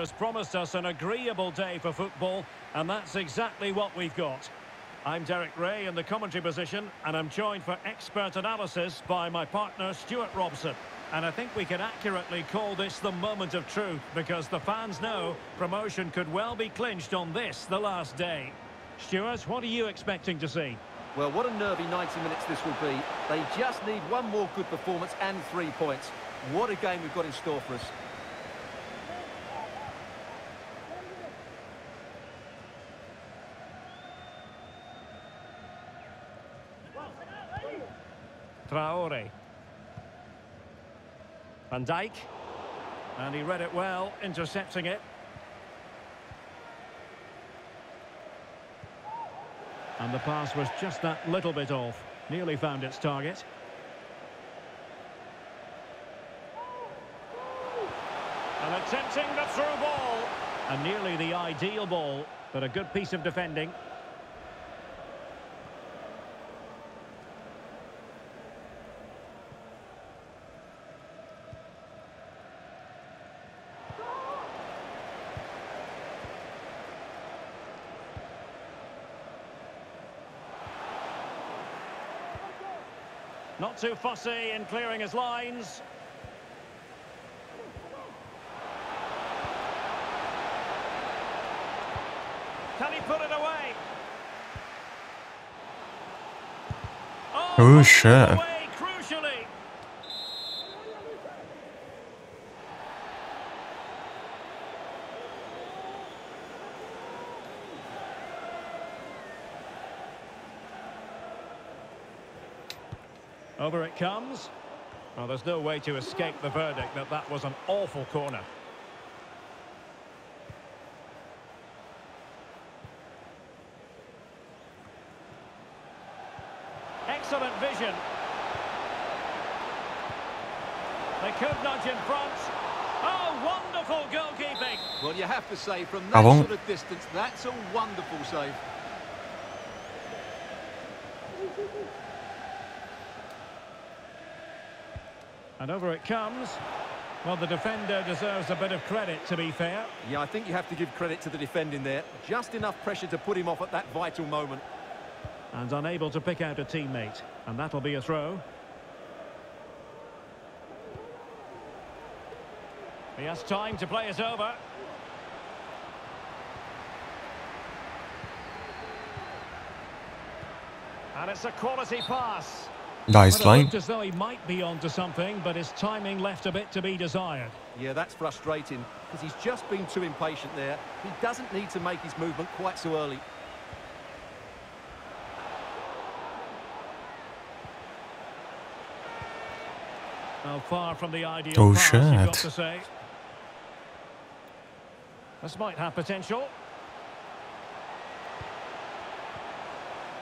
has promised us an agreeable day for football, and that's exactly what we've got. I'm Derek Ray in the commentary position, and I'm joined for expert analysis by my partner Stuart Robson. And I think we can accurately call this the moment of truth, because the fans know promotion could well be clinched on this, the last day. Stuart, what are you expecting to see? Well, what a nervy 90 minutes this will be. They just need one more good performance and 3 points. What a game we've got in store for us. Traore. Van Dijk, and he read it well, intercepting it. And the pass was just that little bit off, nearly found its target. And attempting the through ball, and nearly the ideal ball, but a good piece of defending. Not too fussy in clearing his lines. Can he put it away? Oh shit. Away, crucially. Over it comes. Well, there's no way to escape the verdict that that was an awful corner. Excellent vision. They could nudge in front. Oh, wonderful goalkeeping. Well, you have to say, from that sort of distance, that's a wonderful save. And over it comes. Well, the defender deserves a bit of credit, to be fair. Yeah, I think you have to give credit to the defending there. Just enough pressure to put him off at that vital moment. And unable to pick out a teammate. And that'll be a throw. He has time to play it over. And it's a quality pass. Nice line. It looked as though he might be onto something, but his timing left a bit to be desired. Yeah, that's frustrating, because he's just been too impatient there. He doesn't need to make his movement quite so early. Well, far from the ideal pass, you've got to say. This might have potential.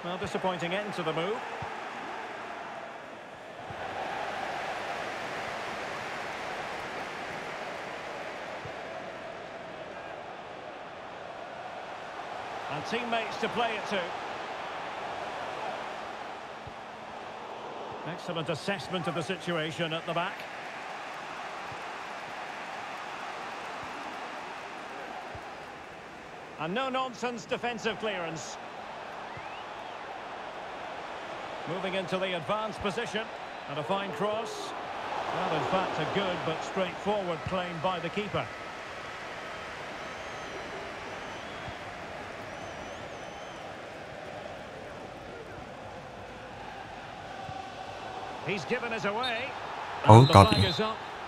Well, disappointing end to the move. And teammates to play it to. Excellent assessment of the situation at the back. And no-nonsense defensive clearance. Moving into the advanced position. And a fine cross. Well, in fact, a good but straightforward claim by the keeper. He's given it away. Oh, God.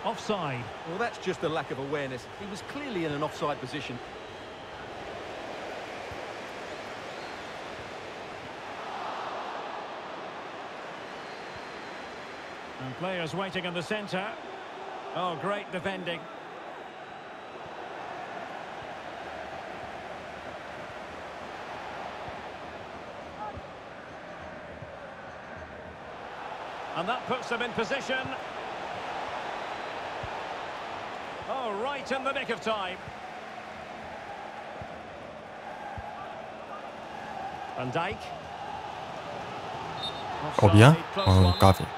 Offside. Well, that's just a lack of awareness. He was clearly in an offside position. And players waiting in the centre. Oh, great defending. And that puts them in position. Oh, right in the nick of time. Van Dijk. Oh, bien. Oh, Gavi.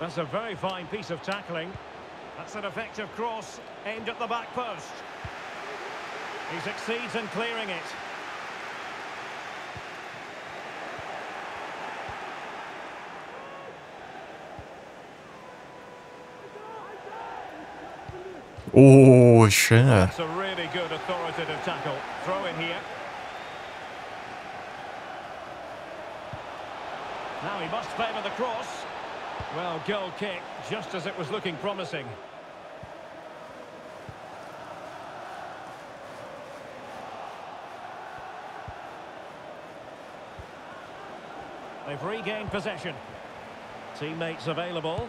That's a very fine piece of tackling. That's an effective cross aimed at the back post. He succeeds in clearing it. Oh, sure. That's a really good authoritative tackle. Throw in here. Now he must favour the cross. Well, goal kick, just as it was looking promising. They've regained possession. Teammates available.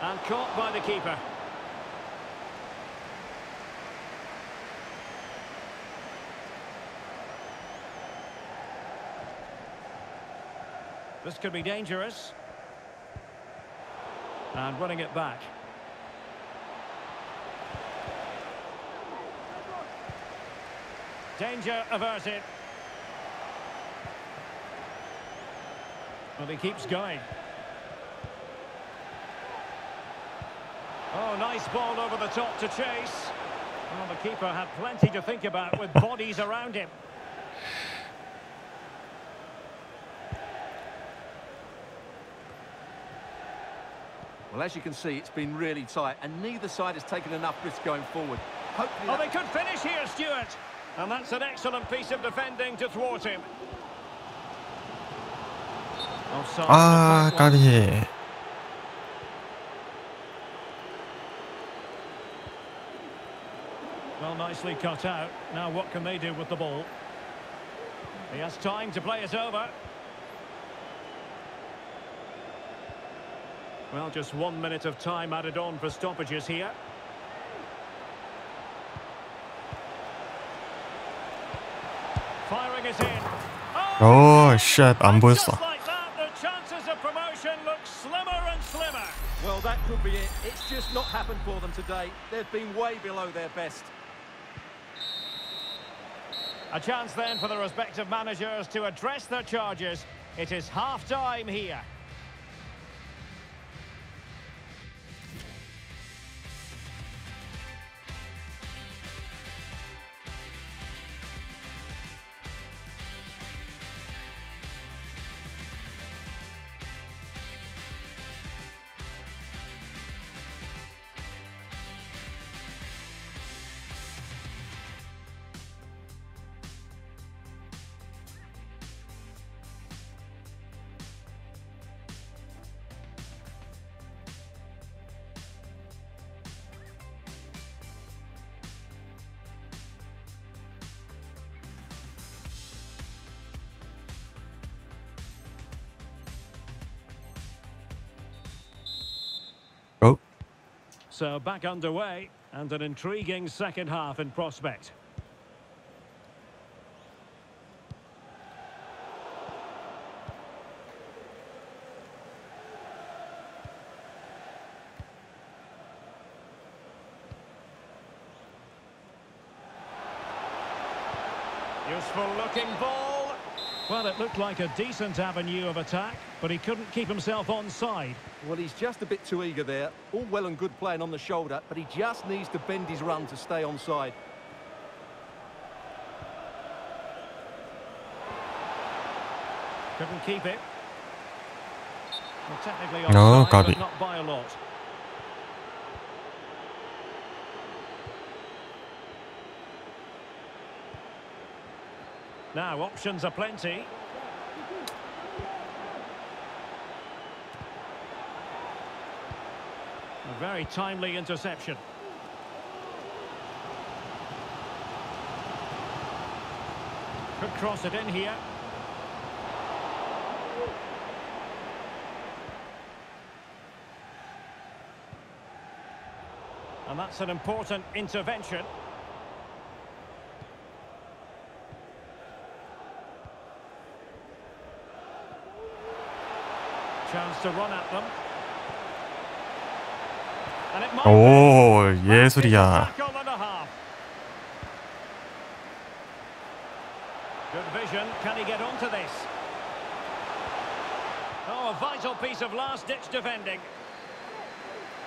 And caught by the keeper. This could be dangerous. And running it back. Danger averted. Well, he keeps going. Oh, nice ball over the top to chase. Well, the keeper had plenty to think about with bodies around him. Well, as you can see, it's been really tight, and neither side has taken enough risk going forward. Hopefully oh, they could finish here, Stuart! And that's an excellent piece of defending to thwart him. Offside. Ah, Gavi. Well, nicely cut out. Now what can they do with the ball? He has time to play it over. Well, just 1 minute of time added on for stoppages here. Firing it in. Oh, shit, I'm just like that, the chances of promotion look slimmer and slimmer. Well, that could be it. It's just not happened for them today. They've been way below their best. A chance then for the respective managers to address their charges. It is half-time here. So back underway, and an intriguing second half in prospect. Useful looking ball. Well, it looked like a decent avenue of attack, but he couldn't keep himself onside. Well, he's just a bit too eager there. All well and good playing on the shoulder, but he just needs to bend his run to stay onside. Couldn't keep it. Well, technically onside, but not by a lot. Now, options are plenty. A very timely interception. Could cross it in here. And that's an important intervention. Chance to run at them. Oh, 예술이야. Good vision. Can he get onto this? Oh, a vital piece of last-ditch defending.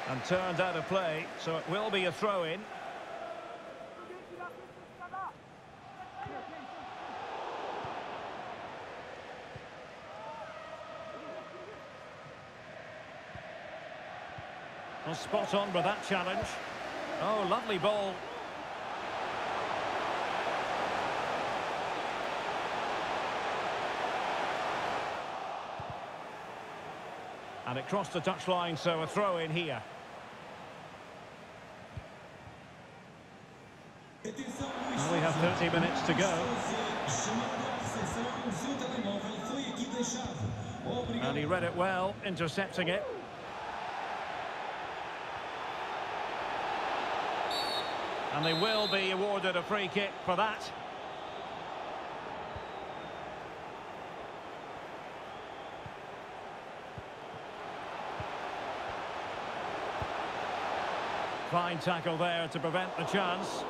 and turned out of play, so it will be a throw-in. Well, spot on with that challenge. Oh, lovely ball. And it crossed the touchline, so a throw in here. And we have 30 minutes to go. And he read it well, intercepting it. And they will be awarded a free kick for that. Fine tackle there to prevent the chance.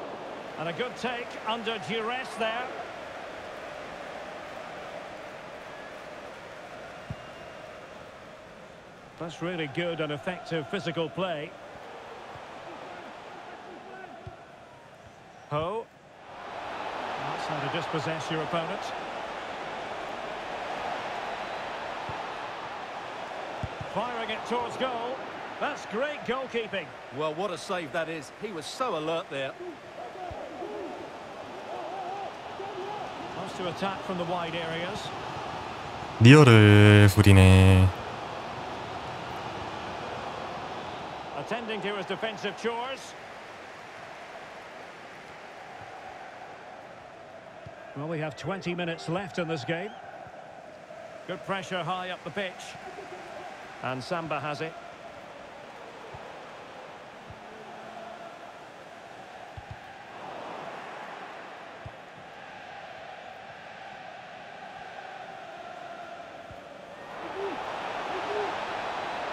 And a good take under duress there. That's really good and effective physical play. Ho. That's how to dispossess your opponent. Firing it towards goal. That's great goalkeeping. Well, what a save that is. He was so alert there. Wants to attack from the wide areas. 리얼을 부리네. Attending to his defensive chores. Well, we have 20 minutes left in this game. Good pressure high up the pitch. And Samba has it.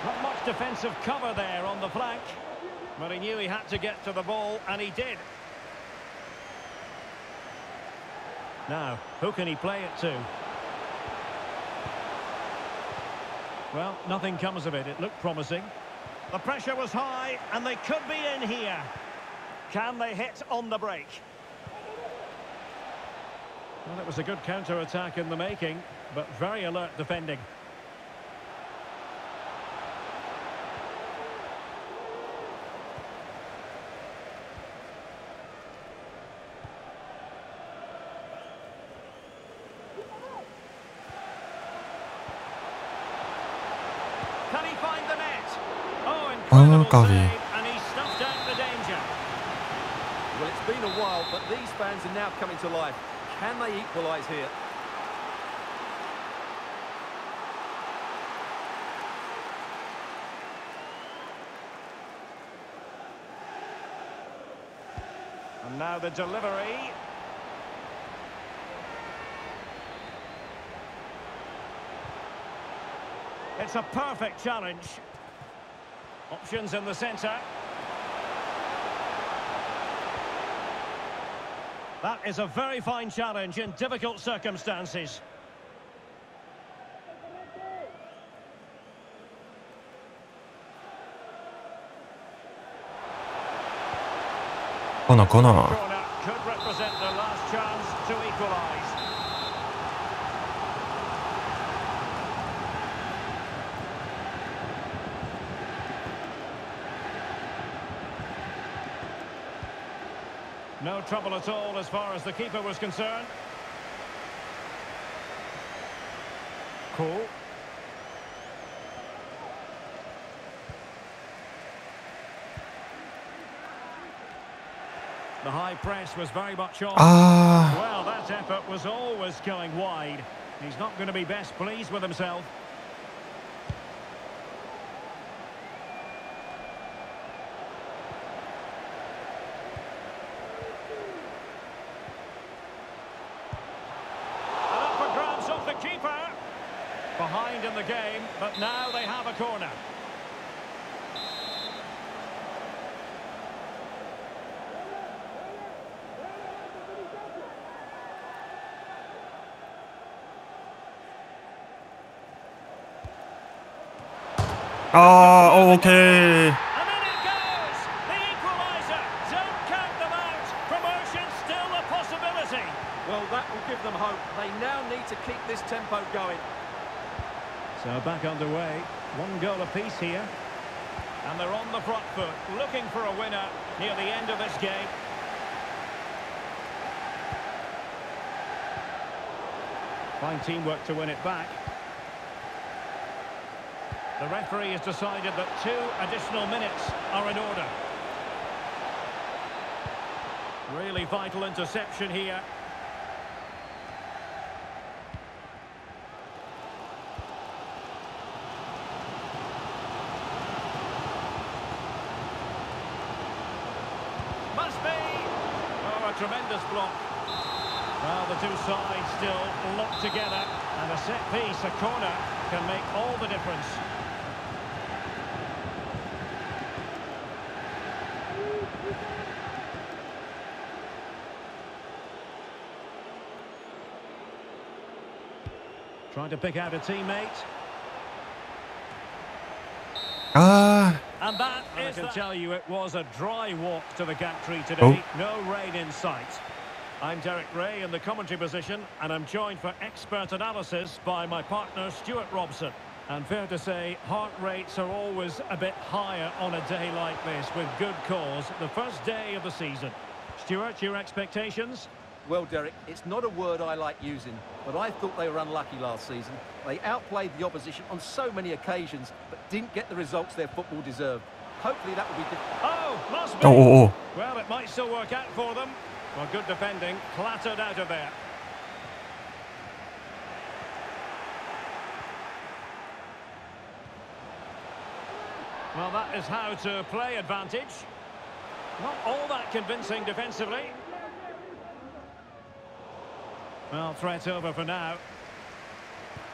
Not much defensive cover there on the flank, but he knew he had to get to the ball, and he did. Now, who can he play it to? Well, nothing comes of it. It looked promising. The pressure was high, and they could be in here. Can they hit on the break? Well, it was a good counter-attack in the making, but very alert defending. Oh, Gavi. And he snuffed out the danger. Well, it's been a while, but these fans are now coming to life. Can they equalise here? And now the delivery. It's a perfect challenge. Options in the centre. That is a very fine challenge in difficult circumstances. Corner could represent their last chance to equalise. No trouble at all as far as the keeper was concerned. Cool. The high press was very much on. Well, that effort was always going wide. He's not going to be best pleased with himself. Behind in the game, but now they have a corner. Oh, okay. them hope. They now need to keep this tempo going. So back underway. One goal apiece here. And they're on the front foot, looking for a winner near the end of this game. Fine teamwork to win it back. The referee has decided that 2 additional minutes are in order. Really vital interception here. Must be! Oh, a tremendous block. Well, the two sides still locked together, and a set piece, a corner, can make all the difference. Trying to pick out a teammate. And that is, I can tell you, it was a dry walk to the Gantry today. Oh. No rain in sight. I'm Derek Ray in the commentary position, and I'm joined for expert analysis by my partner Stuart Robson. And fair to say, heart rates are always a bit higher on a day like this, with good cause, the first day of the season. Stuart, your expectations? Well, Derek, it's not a word I like using, but I thought they were unlucky last season. They outplayed the opposition on so many occasions, but didn't get the results their football deserved. Hopefully that will be different. Oh, must be! Oh. Well, it might still work out for them. Well, good defending, clattered out of there. Well, that is how to play advantage. Not all that convincing defensively. Well, threat over for now.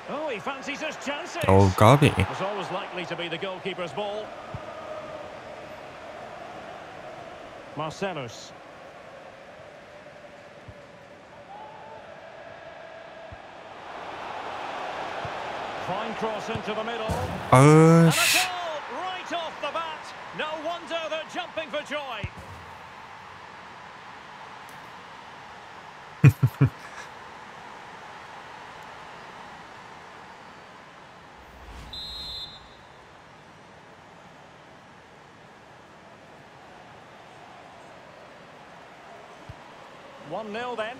Oh, he fancies his chances. Oh, Gavi. It's always likely to be the goalkeeper's ball. Marcelos. Fine cross into the middle. Oh, right off the bat. No wonder they're jumping for joy. Nil then.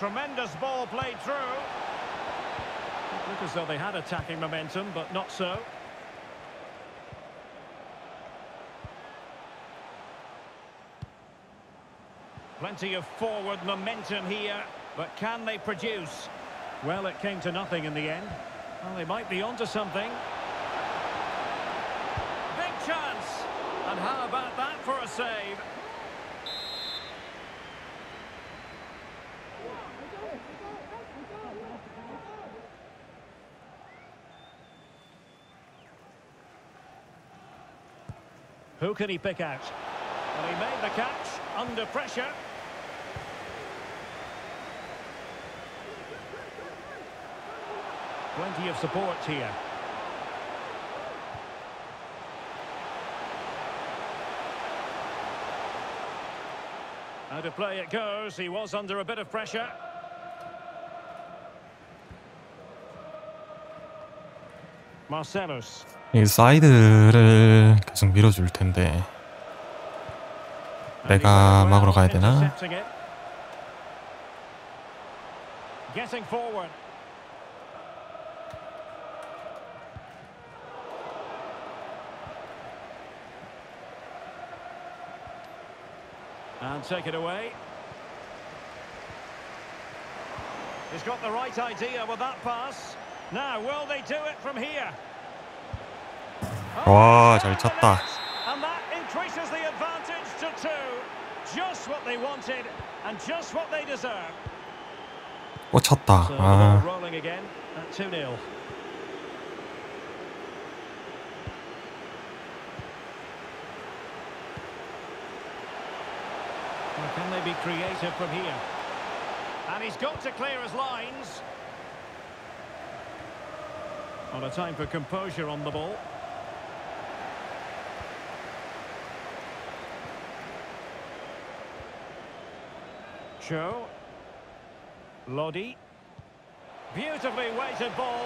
Tremendous ball played through. It looked as though they had attacking momentum, but not so. Plenty of forward momentum here, but can they produce? Well, it came to nothing in the end. Well, they might be onto something. Chance, and how about that for a save? Who can he pick out? Well, he made the catch under pressure. Plenty of support here. Out of play it goes. He was under a bit of pressure. Marcelos. 이 사이드를 계속 밀어줄 텐데 내가 막으러 가야 되나? Getting forward. And take it away. He's got the right idea with that pass. Now, will they do it from here? 와, 잘 쳤다. And that increases the advantage to 2. Just what they wanted and just what they deserve. 꽂혔다. 아. Rolling again at 2-0. Can they be creative from here? And he's got to clear his lines. On a time for composure on the ball. Cho. Lodi. Beautifully weighted ball.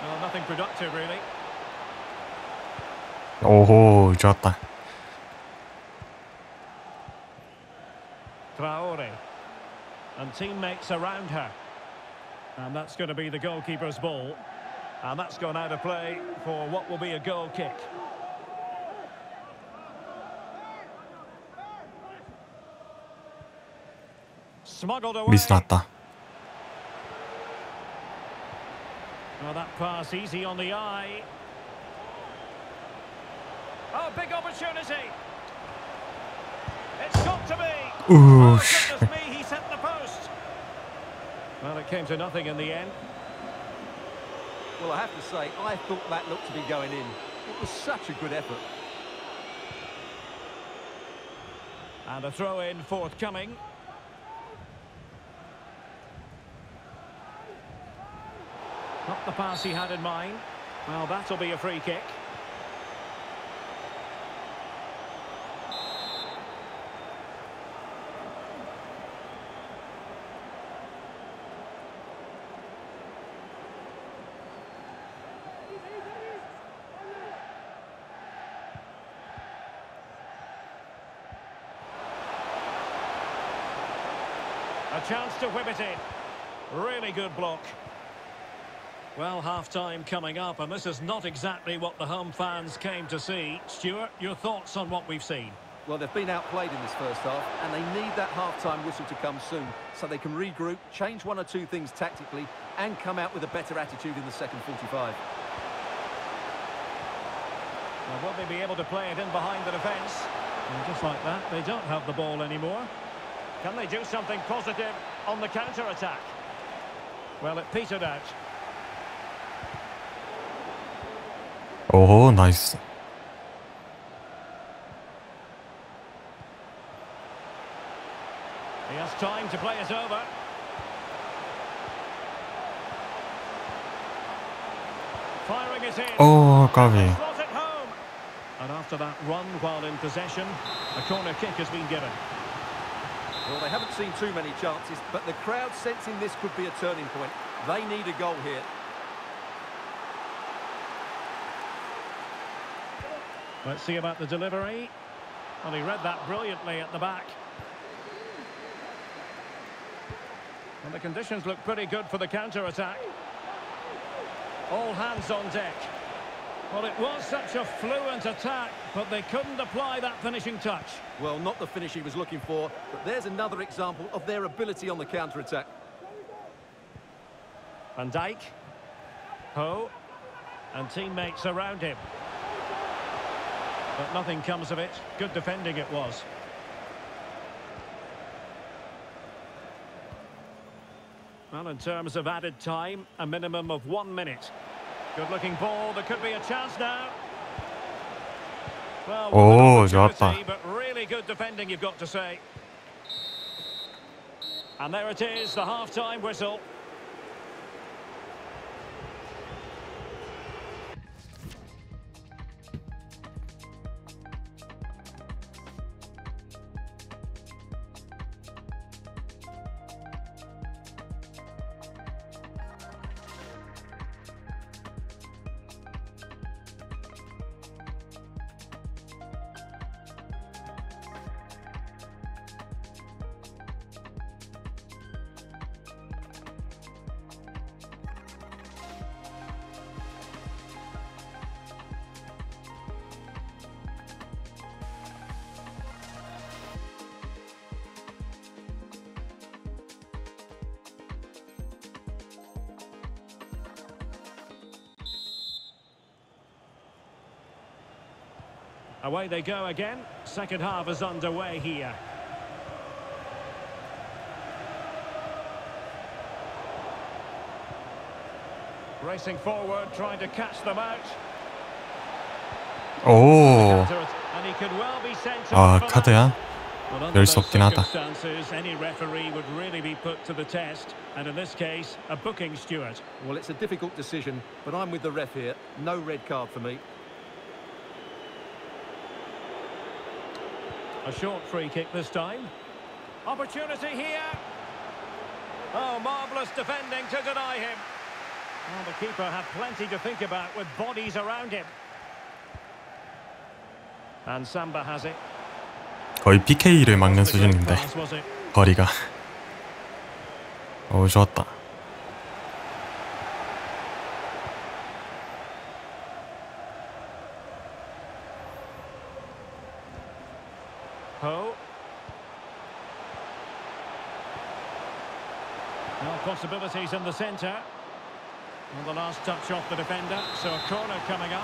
Well, nothing productive, really. Oh, Jota. Traore. And teammates around her. And that's going to be the goalkeeper's ball. And that's gone out of play for what will be a goal kick. Smuggled away. Well, that pass easy on the eye. Oh, big opportunity. It's got to be. Ooh. Oh, goodness me, he's hit the post. Well, it came to nothing in the end. Well, I have to say, I thought that looked to be going in. It was such a good effort. And a throw-in forthcoming. Not the pass he had in mind. Well, that'll be a free kick. A chance to whip it in. Really good block. Well, half-time coming up, and this is not exactly what the home fans came to see. Stuart, your thoughts on what we've seen? Well, they've been outplayed in this first half, and they need that half-time whistle to come soon, so they can regroup, change one or two things tactically, and come out with a better attitude in the second 45. Now, will they be able to play it in behind the defence? And just like that, they don't have the ball anymore. Can they do something positive on the counter-attack? Well, it petered out. Oh, nice. He has time to play it over. Firing it in. Oh, Gavi. And after that run while in possession, a corner kick has been given. Well, they haven't seen too many chances, but the crowd sensing this could be a turning point. They need a goal here. Let's see about the delivery. Well, he read that brilliantly at the back. And the conditions look pretty good for the counter-attack. All hands on deck. Well, it was such a fluent attack, but they couldn't apply that finishing touch. Well, not the finish he was looking for, but there's another example of their ability on the counter-attack. Van Dijk, Ho, and teammates around him. But nothing comes of it. Good defending it was. Well, in terms of added time, a minimum of 1 minute. Good-looking ball. There could be a chance now. Well, oh, Jota. But really good defending, you've got to say. And there it is, the half-time whistle. Away they go again. Second half is underway here. Racing forward, trying to catch them out. Oh. And he could well be sent off. 카드야. 열 수 없긴 하다. Any referee would really be put to the test, and in this case, a booking, Stuart. Well, it's a difficult decision, but I'm with the ref here. No red card for me. A short free kick this time. Opportunity here. Oh, marvellous defending to deny him. Well, the keeper had plenty to think about with bodies around him. And Samba has it. 거의 PK를 막는 수준인데 거리가. 오, 좋았다. Oh. No possibilities in the centre. And the last touch off the defender, so a corner coming up.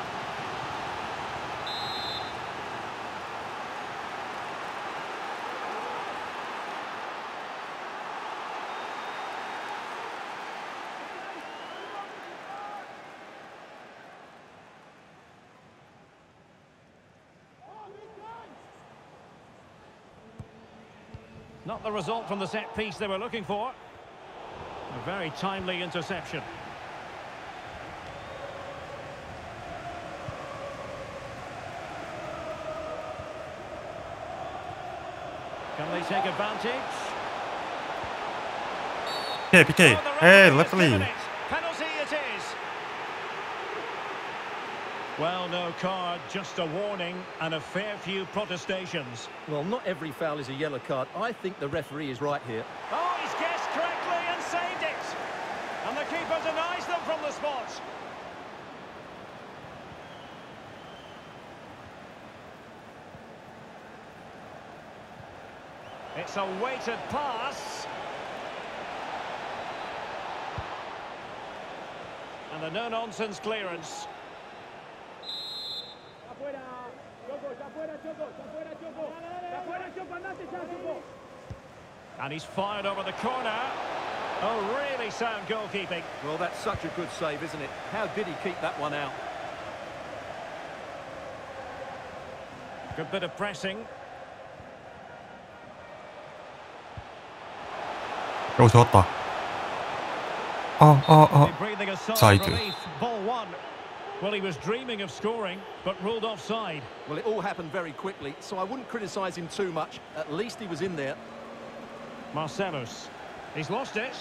Not the result from the set piece they were looking for. A very timely interception. Can they take advantage? Okay, PK. Hey, lovely. Penalty it is. Well, no card, just a warning and a fair few protestations. Well, not every foul is a yellow card. I think the referee is right here. Oh, he's guessed correctly and saved it. And the keeper denies them from the spot. It's a weighted pass. And a no-nonsense clearance. And he's fired over the corner. Oh, really sound goalkeeping. Well, that's such a good save, isn't it? How did he keep that one out? Good bit of pressing. 오, 좋았다. 사이드. Well, he was dreaming of scoring, but ruled offside. Well, it all happened very quickly, so I wouldn't criticize him too much. At least he was in there. Marcelos. He's lost it.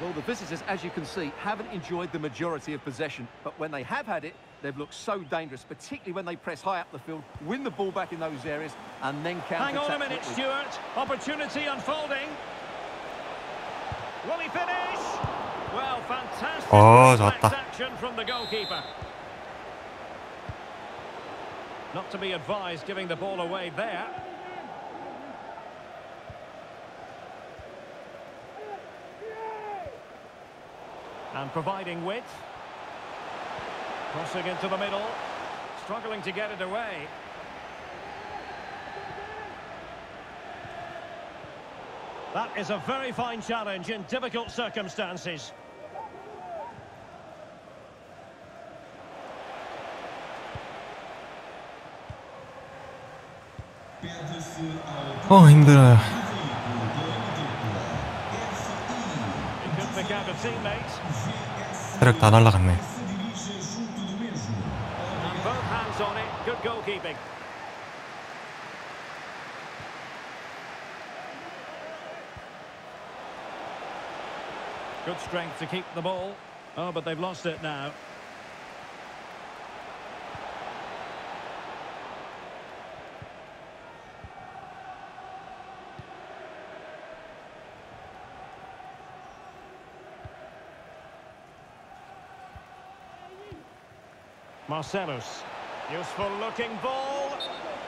Well, the visitors, as you can see, haven't enjoyed the majority of possession, but when they have had it, they've looked so dangerous, particularly when they press high up the field, win the ball back in those areas, and then counter-attack. Hang on a minute, Stuart. Opportunity unfolding. Will he finish? Well, fantastic action from the goalkeeper. Not to be advised giving the ball away there. And providing width. Crossing into the middle, struggling to get it away. That is a very fine challenge in difficult circumstances. Oh, 힘들어요. It could pick out a teammate. 체력 다 날라갔네. On it, good goalkeeping. Good strength to keep the ball. Oh, but they've lost it now. Marcelos. Useful looking ball.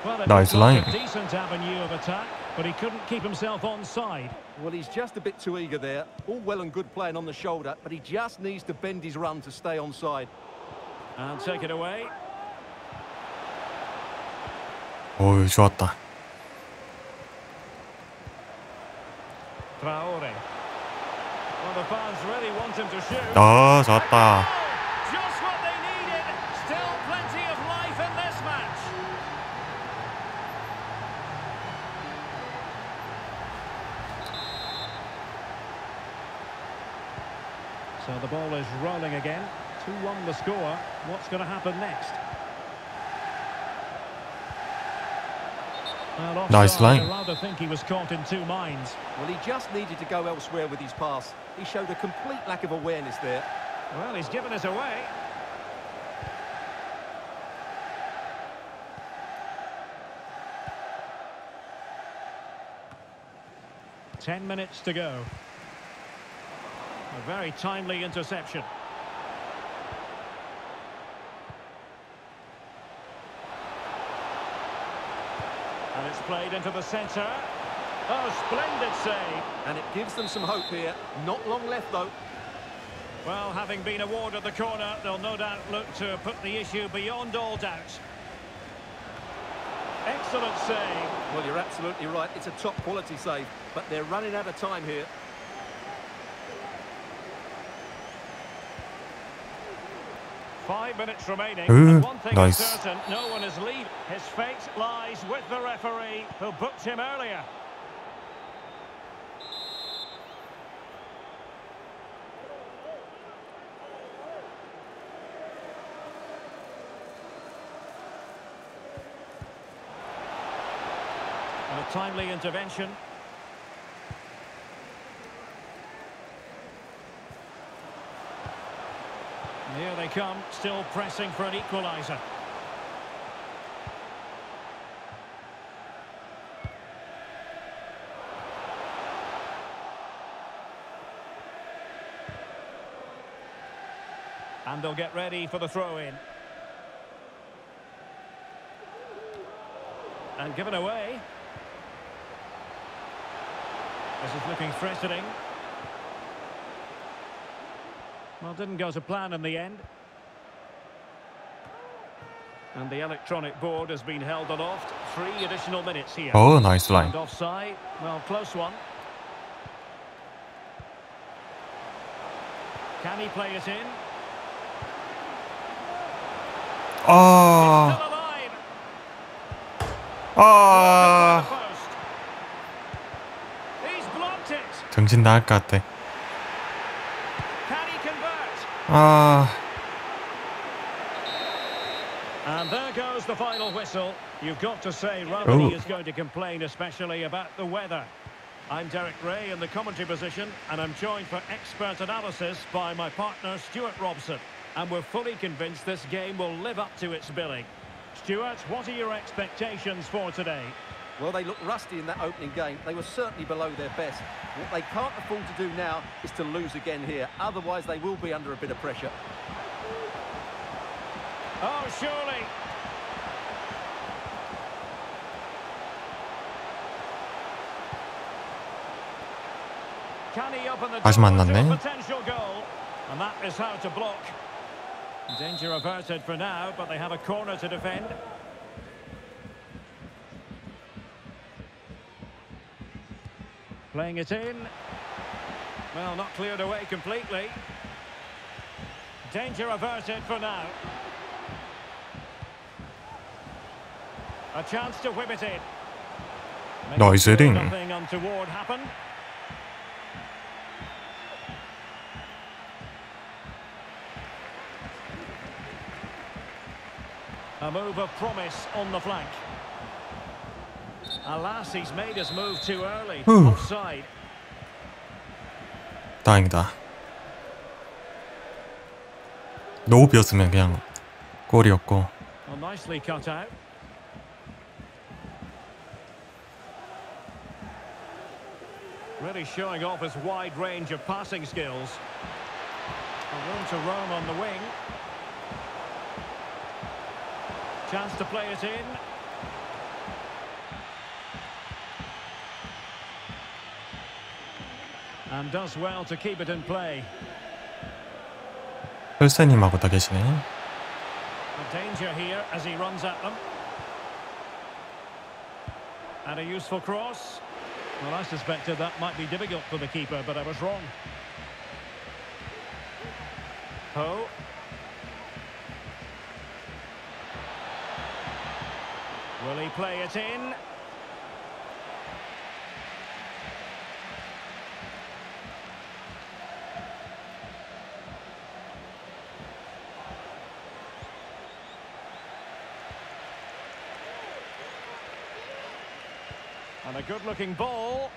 Well, nice line. A decent avenue of attack, but he couldn't keep himself onside. Well, he's just a bit too eager there. All well and good playing on the shoulder, but he just needs to bend his run to stay onside. And take it away. Oh, 좋았다. Traore. Well, the fans really want him to shoot. Oh, 좋았다. So the ball is rolling again. 2-1 the score. What's going to happen next? Well, nice line. I rather think he was caught in two minds. Well, he just needed to go elsewhere with his pass. He showed a complete lack of awareness there. Well, he's given us away. Ten minutes to go. A very timely interception. And it's played into the centre. Oh, splendid save. And it gives them some hope here. Not long left, though. Well, having been awarded the corner, they'll no doubt look to put the issue beyond all doubt. Excellent save. Well, you're absolutely right. It's a top-quality save, but they're running out of time here. Minutes remaining. Ooh, one thing nice. Is certain, no one is leaving. His fate lies with the referee who booked him earlier. And a timely intervention. Here they come, still pressing for an equaliser. And they'll get ready for the throw-in. And given away. This is looking threatening. Well, didn't go to plan in the end. And the electronic board has been held aloft. 3 additional minutes here. Oh, nice line. And offside. Well, close one. Can he play it in? Oh. Oh. He's blocked it. 정신 나갈 것 같아. And there goes the final whistle. You've got to say Rooney is going to complain especially about the weather. I'm Derek Ray in the commentary position, and I'm joined for expert analysis by my partner Stuart Robson, and we're fully convinced this game will live up to its billing. Stuart, what are your expectations for today? Well, they looked rusty in that opening game. They were certainly below their best. What they can't afford to do now is to lose again here. Otherwise, they will be under a bit of pressure. Oh, surely. Can he open the door to a potential goal? And that is how to block. Danger averted for now, but they have a corner to defend. Playing it in. Well, not cleared away completely. Danger averted for now. A chance to whip it in. Nice hitting. Nothing untoward happened. A move of promise on the flank. Alas, he's made his move too early. Offside. 다행이다. 노업이었으면 그냥 골이었고. Well, nicely cut out. Really showing off his wide range of passing skills. Room to roam on the wing. Chance to play it in. And does well to keep it in play. 설세님하고 다 계시네. A danger here as he runs at them. And a useful cross. Well, I suspected that might be difficult for the keeper, but I was wrong. Ho. Will he play it in? And a good-looking ball.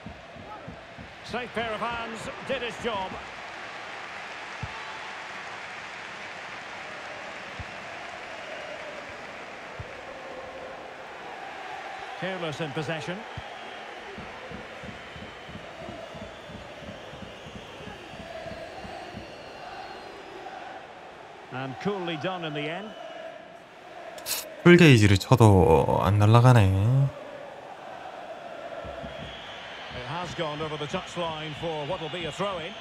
Safe pair of hands, did his job. Careless in possession. And coolly done in the end. 풀 게이지를 쳐도 안 날아가네. Gone over the touchline for what will be a throw-in.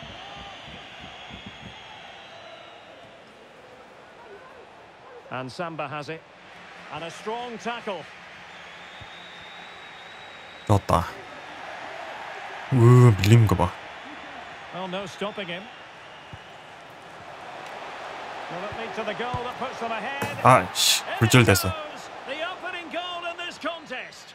And Samba has it. And a strong tackle. Jota. 밀린 거 봐. Well, no stopping him. Well, it leads to the goal that puts them ahead. 아이씨, 불절됐어. The opening goal in this contest.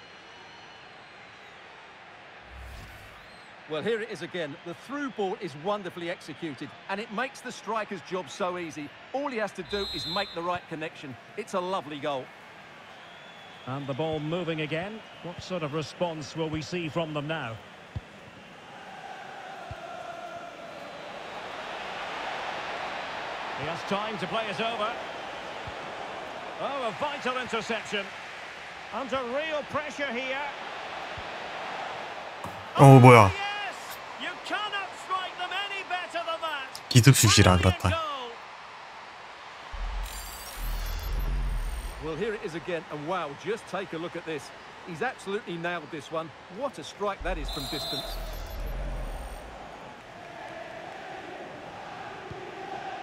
Well, here it is again. The through ball is wonderfully executed, and it makes the striker's job so easy. All he has to do is make the right connection. It's a lovely goal. And the ball moving again. What sort of response will we see from them now? He has time to play it over. Oh, a vital interception. Under real pressure here. Oh, 뭐야? 기습슛이라 그렇다. Well, here it is again, and wow, just take a look at this. He's absolutely nailed this one. What a strike that is from distance.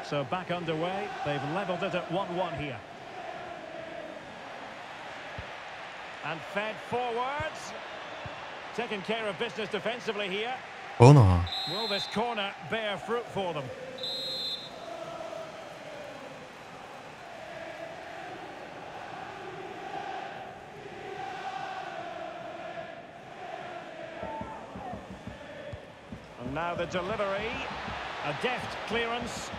So back underway. They've leveled it at 1-1 here. And fed forwards. Taking care of business defensively here. Oh no. Will this corner bear fruit for them? And now the delivery. A deft clearance.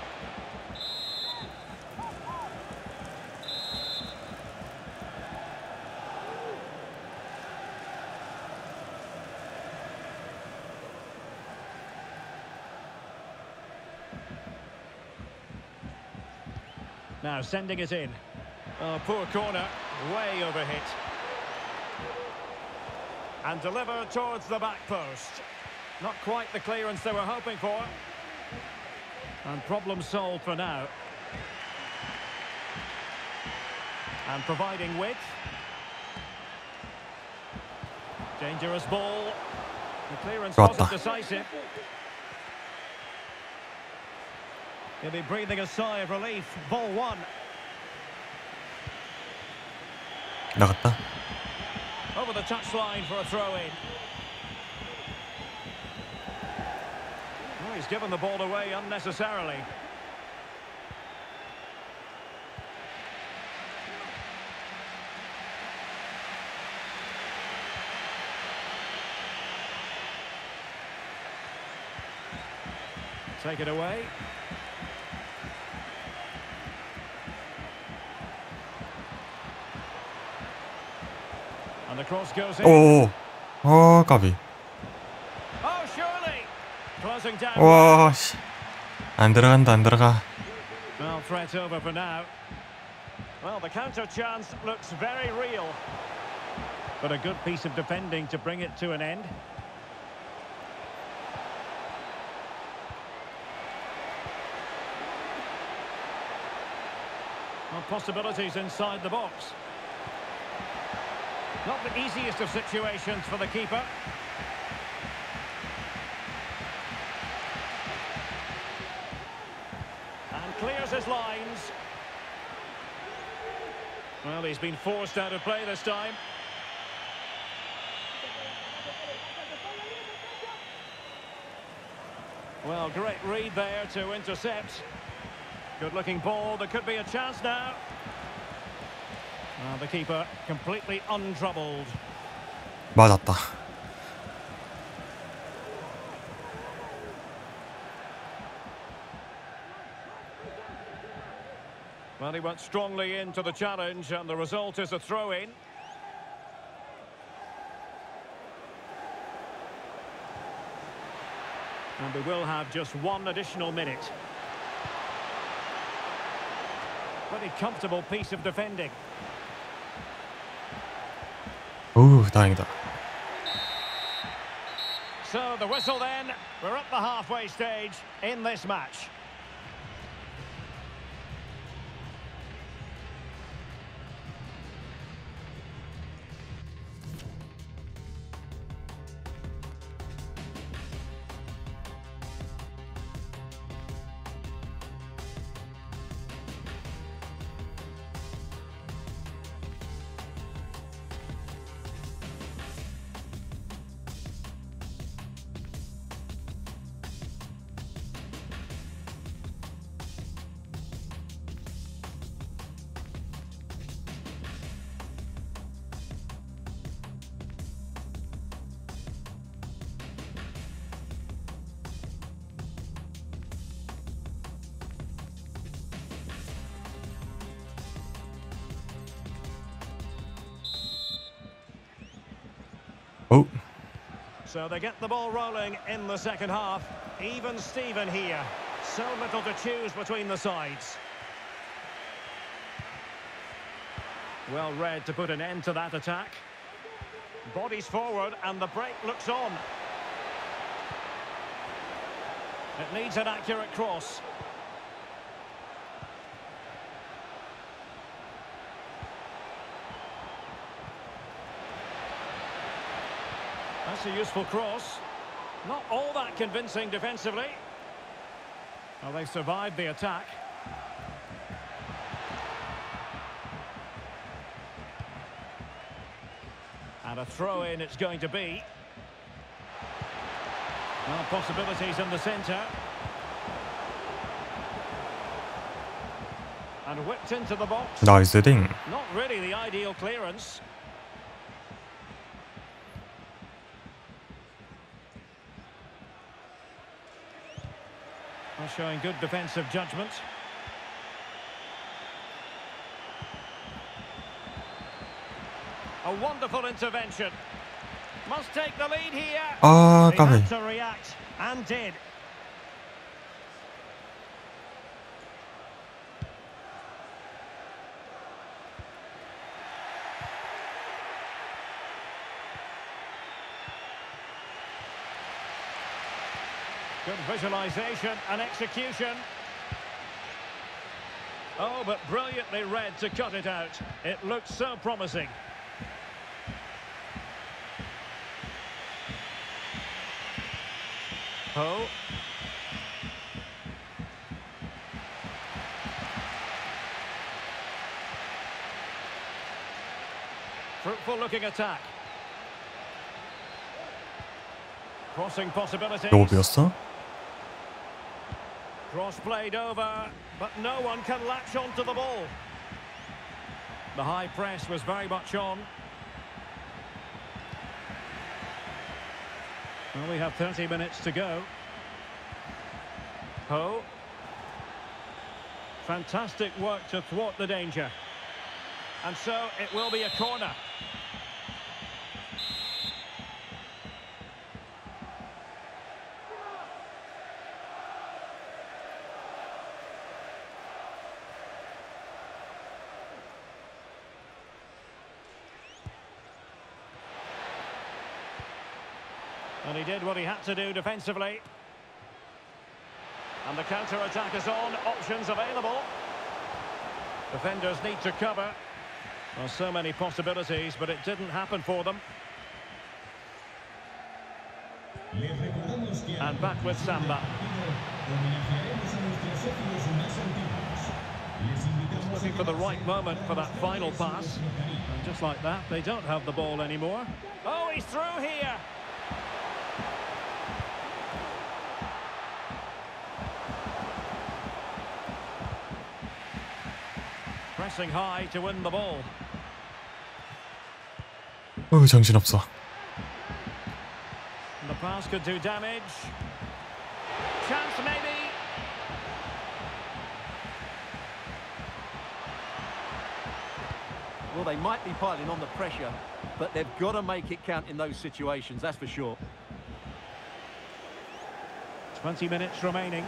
Now sending it in. Oh, poor corner. Way overhit. And delivered towards the back post. Not quite the clearance they were hoping for. And problem solved for now. And providing width. Dangerous ball. The clearance wasn't decisive. He'll be breathing a sigh of relief. Ball one. 나갔다. Over the touchline for a throw-in. Oh, he's given the ball away unnecessarily. Take it away. Oh, oh, Gavi. Oh, surely. Closing down. Oh, 안 들어간다, 안 들어가. Well, threat over for now. Well, the counter chance looks very real. But a good piece of defending to bring it to an end. Well, possibilities inside the box. Not the easiest of situations for the keeper. And clears his lines. Well, he's been forced out of play this time. Well, great read there to intercept. Good-looking ball. There could be a chance now. The keeper completely untroubled. 맞았다. Well, he went strongly into the challenge, and the result is a throw-in. And we will have just one additional minute. Pretty comfortable piece of defending. Oh, 다행이다. So the whistle then. We're at the halfway stage in this match. Oh. So they get the ball rolling in the second half. Even Steven here. So little to choose between the sides. Well read to put an end to that attack. Bodies forward and the break looks on. It needs an accurate cross. That's a useful cross. Not all that convincing defensively. Well, they've survived the attack. And a throw-in it's going to be. Well, possibilities in the centre. And whipped into the box. Nice heading. Not really the ideal clearance. Showing good defensive judgment. A wonderful intervention. Must take the lead here. Oh, Gavi. Had to react and did. Good visualisation and execution. Oh, but brilliantly read to cut it out. It looked so promising. Oh. Fruitful looking attack. Crossing possibilities. Cross played over, but no one can latch onto the ball. The high press was very much on. Well, we have 30 minutes to go. Ho. Fantastic work to thwart the danger. And so it will be a corner. And he did what he had to do defensively. And the counter-attack is on. Options available. Defenders need to cover. Well, so many possibilities, but it didn't happen for them. And back with Samba. Looking for the right moment for that final pass. And just like that, they don't have the ball anymore. Oh, he's through here! Pressing high to win the ball. Oh, 정신없어. The pass could do damage. Chance maybe. Well, they might be piling on the pressure, but they've got to make it count in those situations, that's for sure. 20 minutes remaining.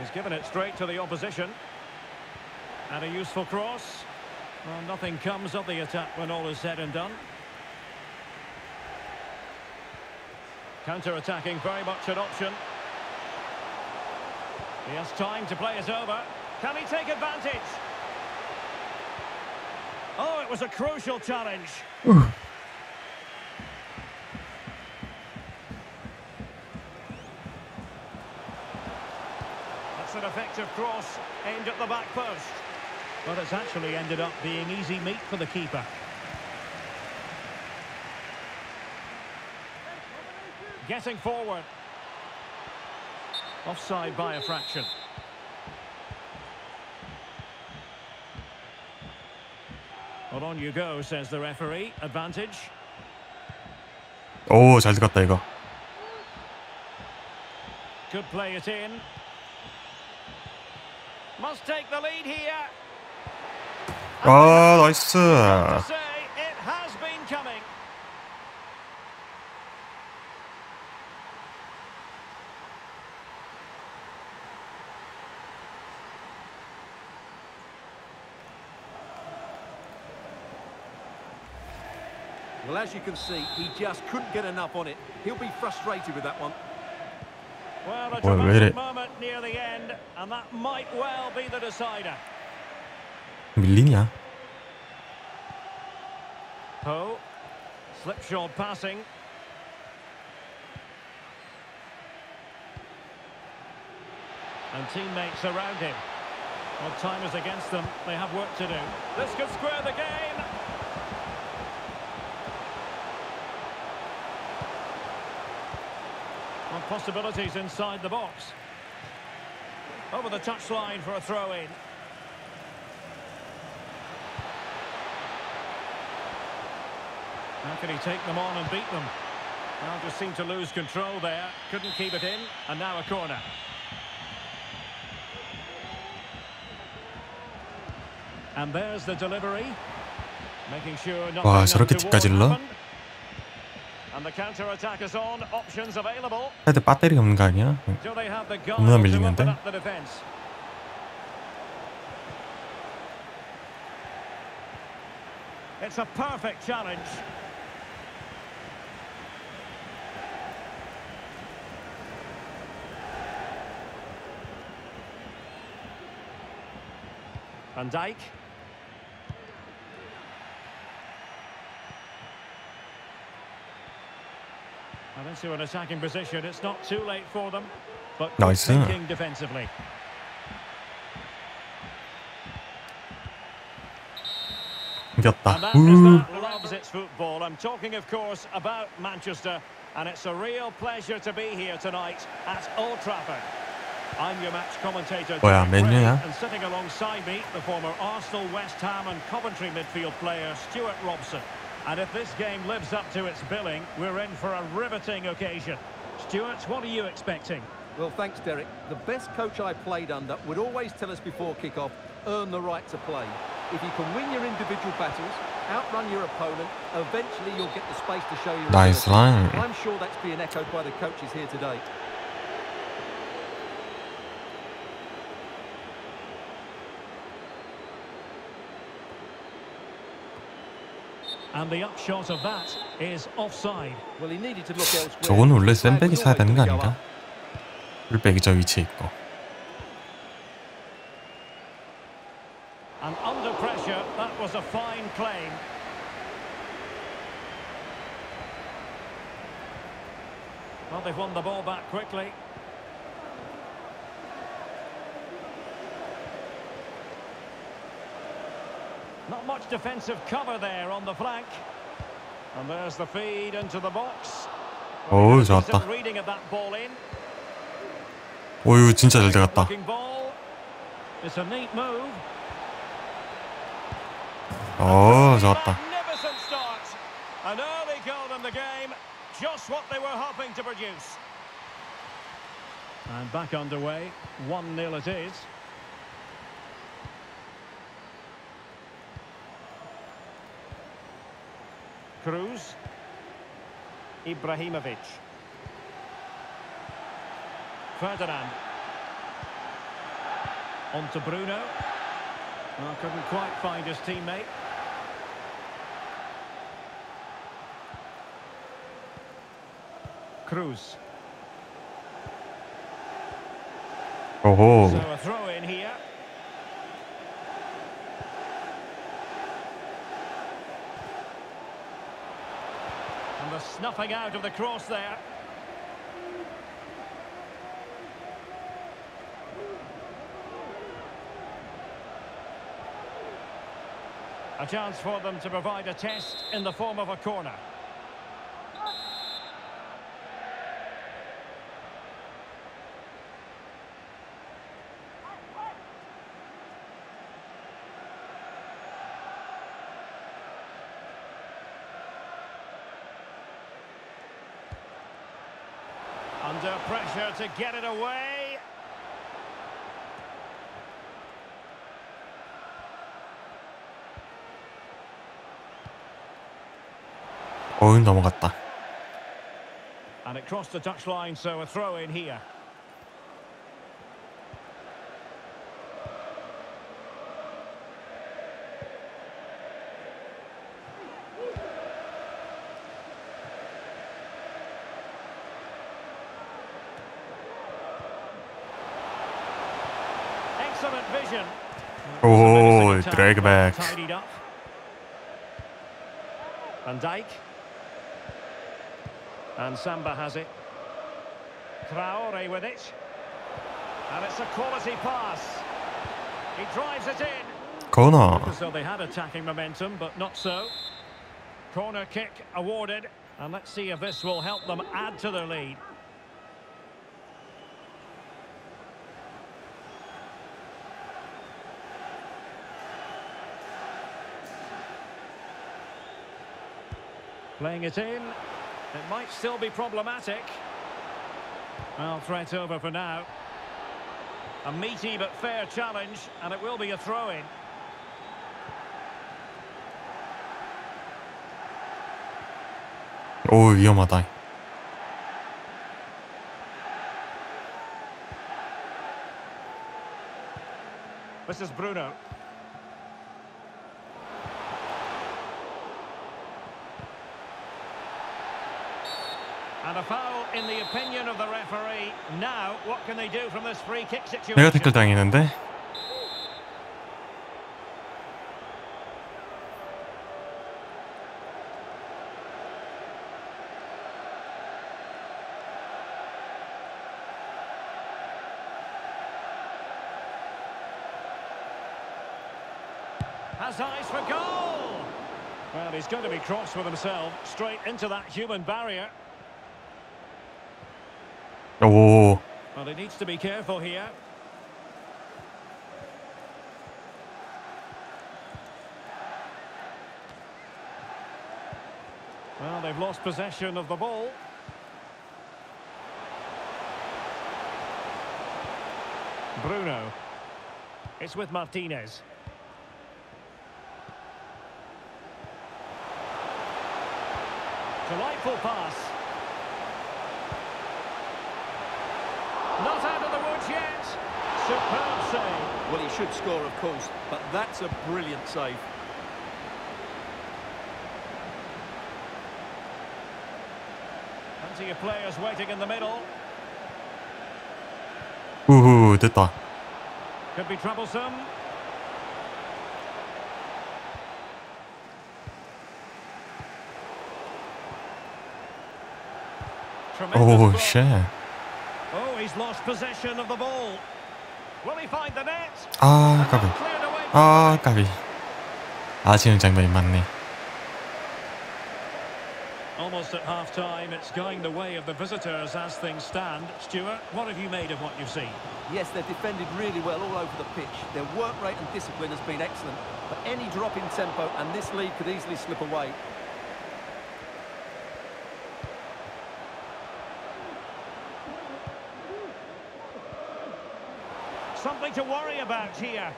He's given it straight to the opposition. And a useful cross. Well, nothing comes of the attack when all is said and done. Counter-attacking, very much an option. He has time to play it over. Can he take advantage? Oh, it was a crucial challenge. That's an effective cross aimed at the back post. But it's actually ended up being easy meat for the keeper. Getting forward. Offside by a fraction. Well, on you go, says the referee. Advantage. Oh, 잘 들어갔다 이거. Could play it in. Must take the lead here. Oh, nice. It has been coming. Well, as you can see, he just couldn't get enough on it. He'll be frustrated with that one. Well, a dramatic moment near the end, and that might well be the decider. Millinha. Poe. Slipshod passing. And teammates around him. Well, time is against them. They have work to do. This could square the game. Possibilities inside the box. Over the touchline for a throw-in. How can he take them on and beat them? Now just seemed to lose control there. Couldn't keep it in, and now a corner. And there's the delivery. Making sure not to happen. And the counter attack is on. Options available. 근데 배터리 없는 거 아니야? 너무나 밀리는데. It's a perfect challenge. Van Dijk. And into an attacking position. It's not too late for them, but nice thinking defensively. And that that loves its football. I'm talking, of course, about Manchester, and it's a real pleasure to be here tonight at Old Trafford. I'm your match commentator, Derek Ray, and sitting alongside me, the former Arsenal, West Ham, and Coventry midfield player Stuart Robson. And if this game lives up to its billing, we're in for a riveting occasion. Stuart, what are you expecting? Well, thanks, Derek. The best coach I played under would always tell us before kickoff, earn the right to play. If you can win your individual battles, outrun your opponent, eventually you'll get the space to show your nice line. I'm sure that's being echoed by the coaches here today. And the upshot of that is offside. Well, he needed to look elsewhere. 저건 원래 센백이 사야 되는 거 아닌가? 풀백이 저 위치에 있고. And under pressure, that was a fine claim. Well, they've won the ball back quickly. Not much defensive cover there on the flank. And there's the feed into the box. Oh, 좋았다. 오유 진짜 잘 들어갔다. 오, 좋았다. An early goal in the game, just what they were hoping to produce. And back underway, 1-0 it is. Cruz. Ibrahimovic. Ferdinand. On to Bruno. Well, couldn't quite find his teammate. Cruz. Oh. So a throw in here. And the snuffing out of the cross there. A chance for them to provide a test in the form of a corner. Under pressure to get it away. Oh, 넘어갔다. And it crossed the touchline, so a throw in here. Excellent vision. Oh, drag back. Van Dijk. And Samba has it. Traore with it. And it's a quality pass. He drives it in. Corner. So they had attacking momentum, but not so. Corner kick awarded. And let's see if this will help them add to their lead. Playing it in. It might still be problematic. Well, threat over for now. A meaty but fair challenge, and it will be a throw-in. Oh, 위험하다. This is Bruno. And a foul in the opinion of the referee. Now, what can they do from this free kick situation? 내가 태클 당했는데. Has eyes for goal. Well, he's going to be cross with himself, straight into that human barrier. Oh. Well, he needs to be careful here. Well, they've lost possession of the ball. Bruno. It's with Martinez. Delightful pass. Not out of the woods yet. Superb save. Well, he should score, of course, but that's a brilliant save. Plenty of players waiting in the middle. Ooh, 됐다. Could be troublesome. Tremendous. Oh, shit. Oh, he's lost possession of the ball. Will he find the net? Ah, Gavi. Ah, Gavi. 아쉬운 장면이 많네. Almost at half time, it's going the way of the visitors as things stand. Stuart, what have you made of what you've seen? Yes, they've defended really well all over the pitch. Their work rate and discipline has been excellent. But any drop in tempo and this lead could easily slip away. Something to worry about here.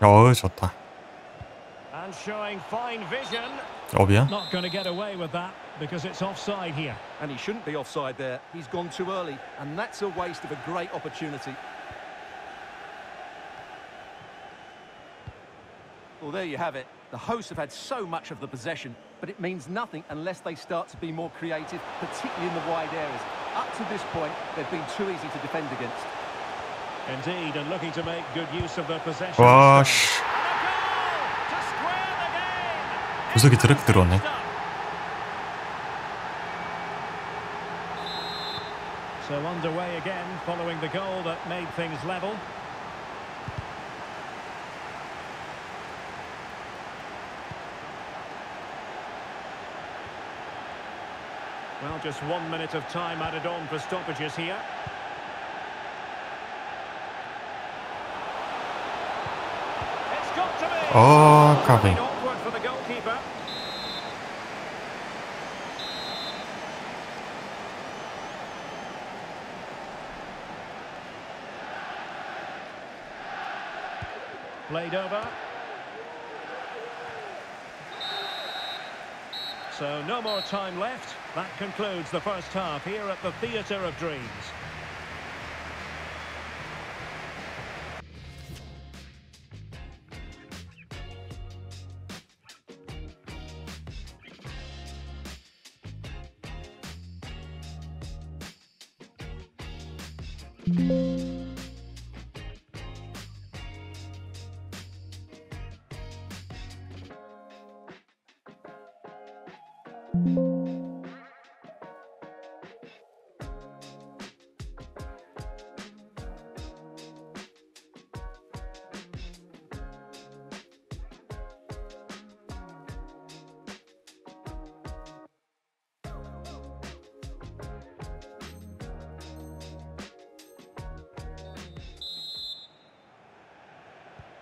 Jota. And showing fine vision. Obvious. Not going to get away with that because it's offside here. And he shouldn't be offside there. He's gone too early, and that's a waste of a great opportunity. Well, there you have it. The hosts have had so much of the possession, but it means nothing unless they start to be more creative, particularly in the wide areas. Up to this point, they've been too easy to defend against. Indeed, and looking to make good use of their possession. Gosh. 구석에 드럭 들어왔네. So underway again, following the goal that made things level. Well, just 1 minute of time added on for stoppages here. It's got to be. Oh, copy. Awkward for the goalkeeper. Played over. So no more time left. That concludes the first half here at the Theatre of Dreams.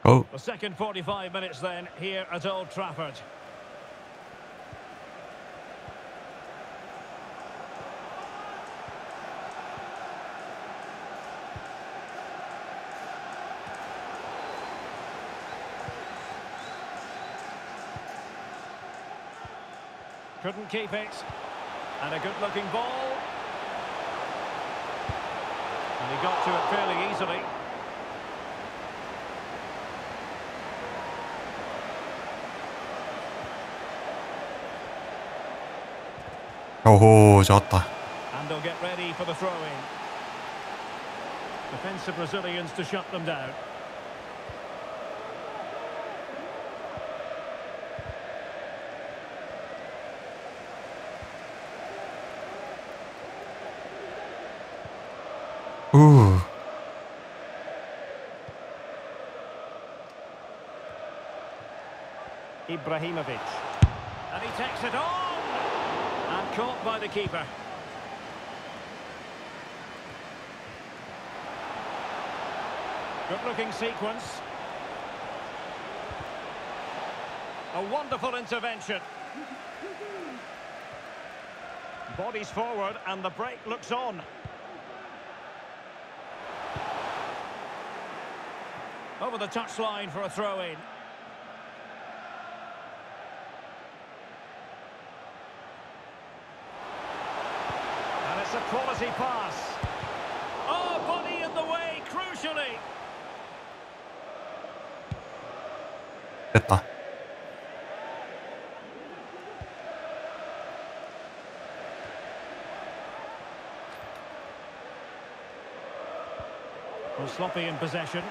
Oh. The second 45 minutes then here at Old Trafford. Couldn't keep it. And a good looking ball. And he got to it fairly easily. Oh, Jota. And they'll get ready for the throw-in. Defensive Brazilians to shut them down. Ooh. Ibrahimovic. And he takes it on. And caught by the keeper. Good looking sequence. A wonderful intervention. Bodies forward and the break looks on. Over the touchline for a throw-in. A quality pass. Oh, body in the way, crucially. 됐다. Well, sloppy in possession.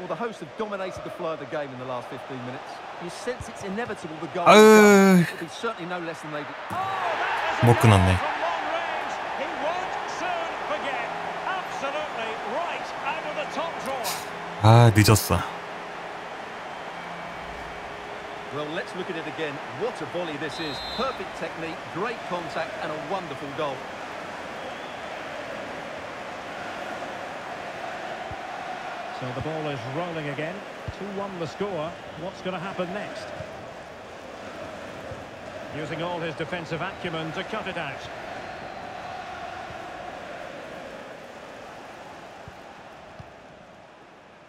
Well, the hosts have dominated the flow of the game in the last 15 minutes. You sense it's inevitable the goal is going. It's certainly no less than they did. Oh, that is a goal from long range. He won't soon forget. Absolutely right out of the top drawer. 아, 늦었어. Well, let's look at it again. What a volley this is. Perfect technique, great contact and a wonderful goal. So the ball is rolling again. 2-1 the score. What's going to happen next? Using all his defensive acumen to cut it out.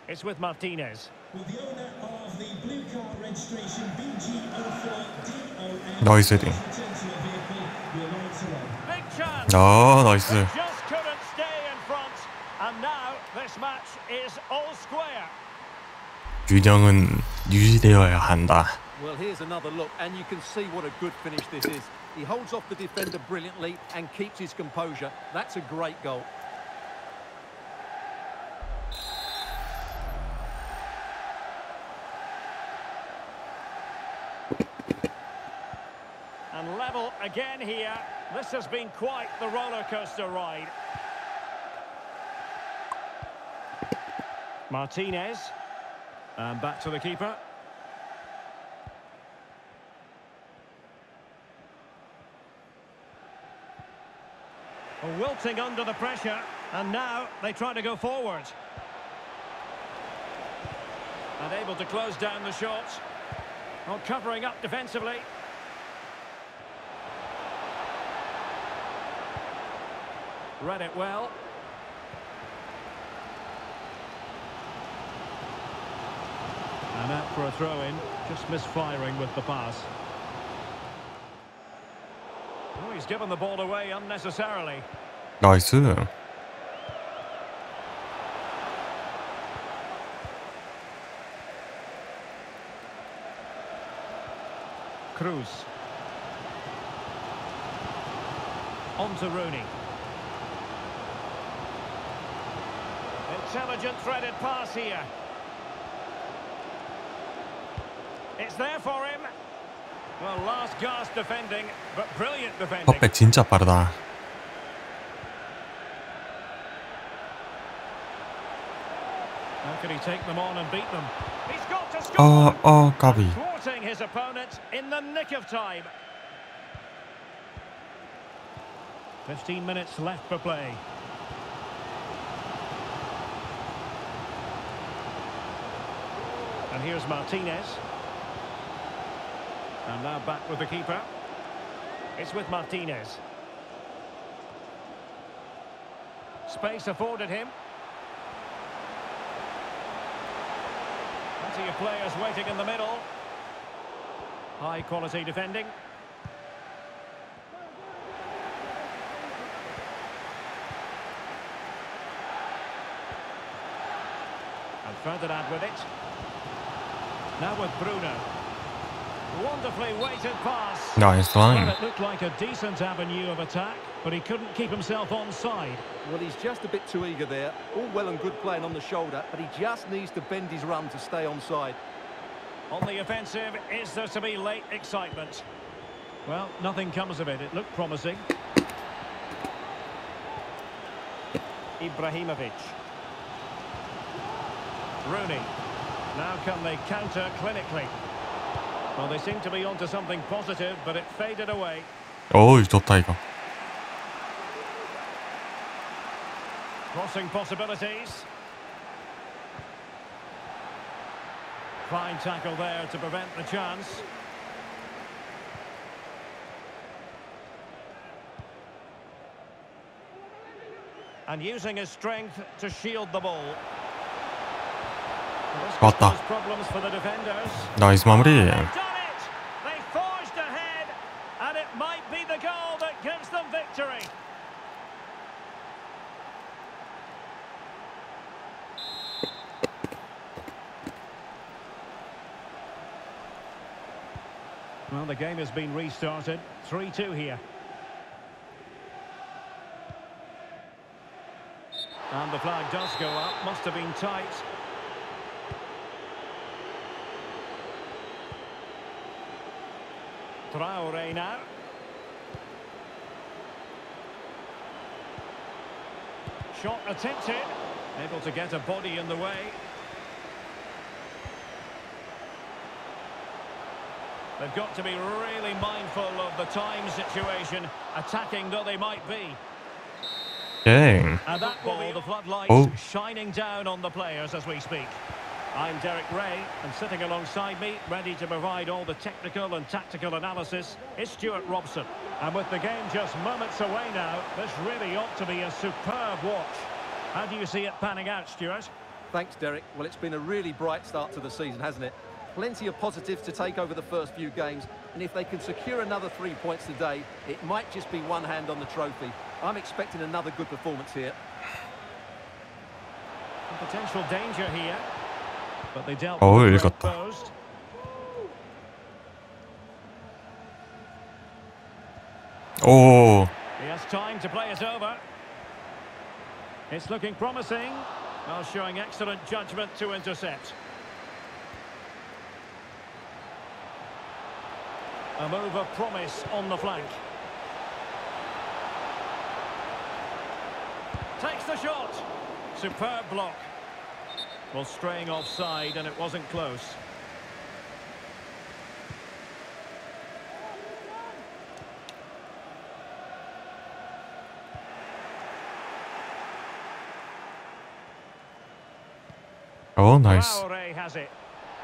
It's with Martinez. With the owner of the blue car registration BG04DON. 나이스 헤딩. 아, 나이스. Just couldn't stay in front. And now this match is all square. 균형은 유지되어야 한다. Well, here's another look and you can see what a good finish this is. He holds off the defender brilliantly and keeps his composure. That's a great goal. And level again here. This has been quite the roller coaster ride. Martinez. And back to the keeper. Wilting under the pressure, and now they try to go forward. And able to close down the shots. Not covering up defensively. Read it well. And out for a throw-in, just misfiring with the pass. Oh, he's given the ball away unnecessarily. Nice. Cruz. On to Rooney. Intelligent threaded pass here. It's there for him. Well, last gasp defending, but brilliant defending. 컵백 진짜 빠르다. How could he take them on and beat them? He's got to score. Oh, Gavi. Thwarting his opponent in the nick of time. 15 minutes left for play. And here's Martinez. And now back with the keeper. It's with Martinez. Space afforded him. Plenty of players waiting in the middle. High quality defending. And Ferdinand with it. Now with Bruno. Wonderfully weighted pass. Nice line. It looked like a decent avenue of attack, but he couldn't keep himself onside. Well, he's just a bit too eager there. All well and good playing on the shoulder, but he just needs to bend his run to stay onside. On the offensive, is there to be late excitement? Well, nothing comes of it. It looked promising. Ibrahimovic. Rooney. Now can they counter clinically? Well, they seem to be onto something positive, but it faded away. Oh, 좋다 이거. Crossing possibilities. Fine tackle there to prevent the chance. And using his strength to shield the ball. 맞다. 나이스 마무리. Well, the game has been restarted. 3-2 here. And the flag does go up. Must have been tight. Traore now. Shot attempted. Able to get a body in the way. They've got to be really mindful of the time situation, attacking though they might be. Dang. And that ball, the floodlights shining down on the players as we speak. I'm Derek Ray, and sitting alongside me, ready to provide all the technical and tactical analysis, is Stuart Robson. And with the game just moments away now, this really ought to be a superb watch. How do you see it panning out, Stuart? Thanks, Derek. Well, it's been a really bright start to the season, hasn't it? Plenty of positives to take over the first few games, and if they can secure another 3 points today, it might just be one hand on the trophy. I'm expecting another good performance here. Potential danger here, but they dealt with it first. Oh, he has time to play it over. It's looking promising, while showing excellent judgment to intercept. A move of promise on the flank. Takes the shot. Superb block. Well, straying offside, and it wasn't close. Oh, nice. Traore has it.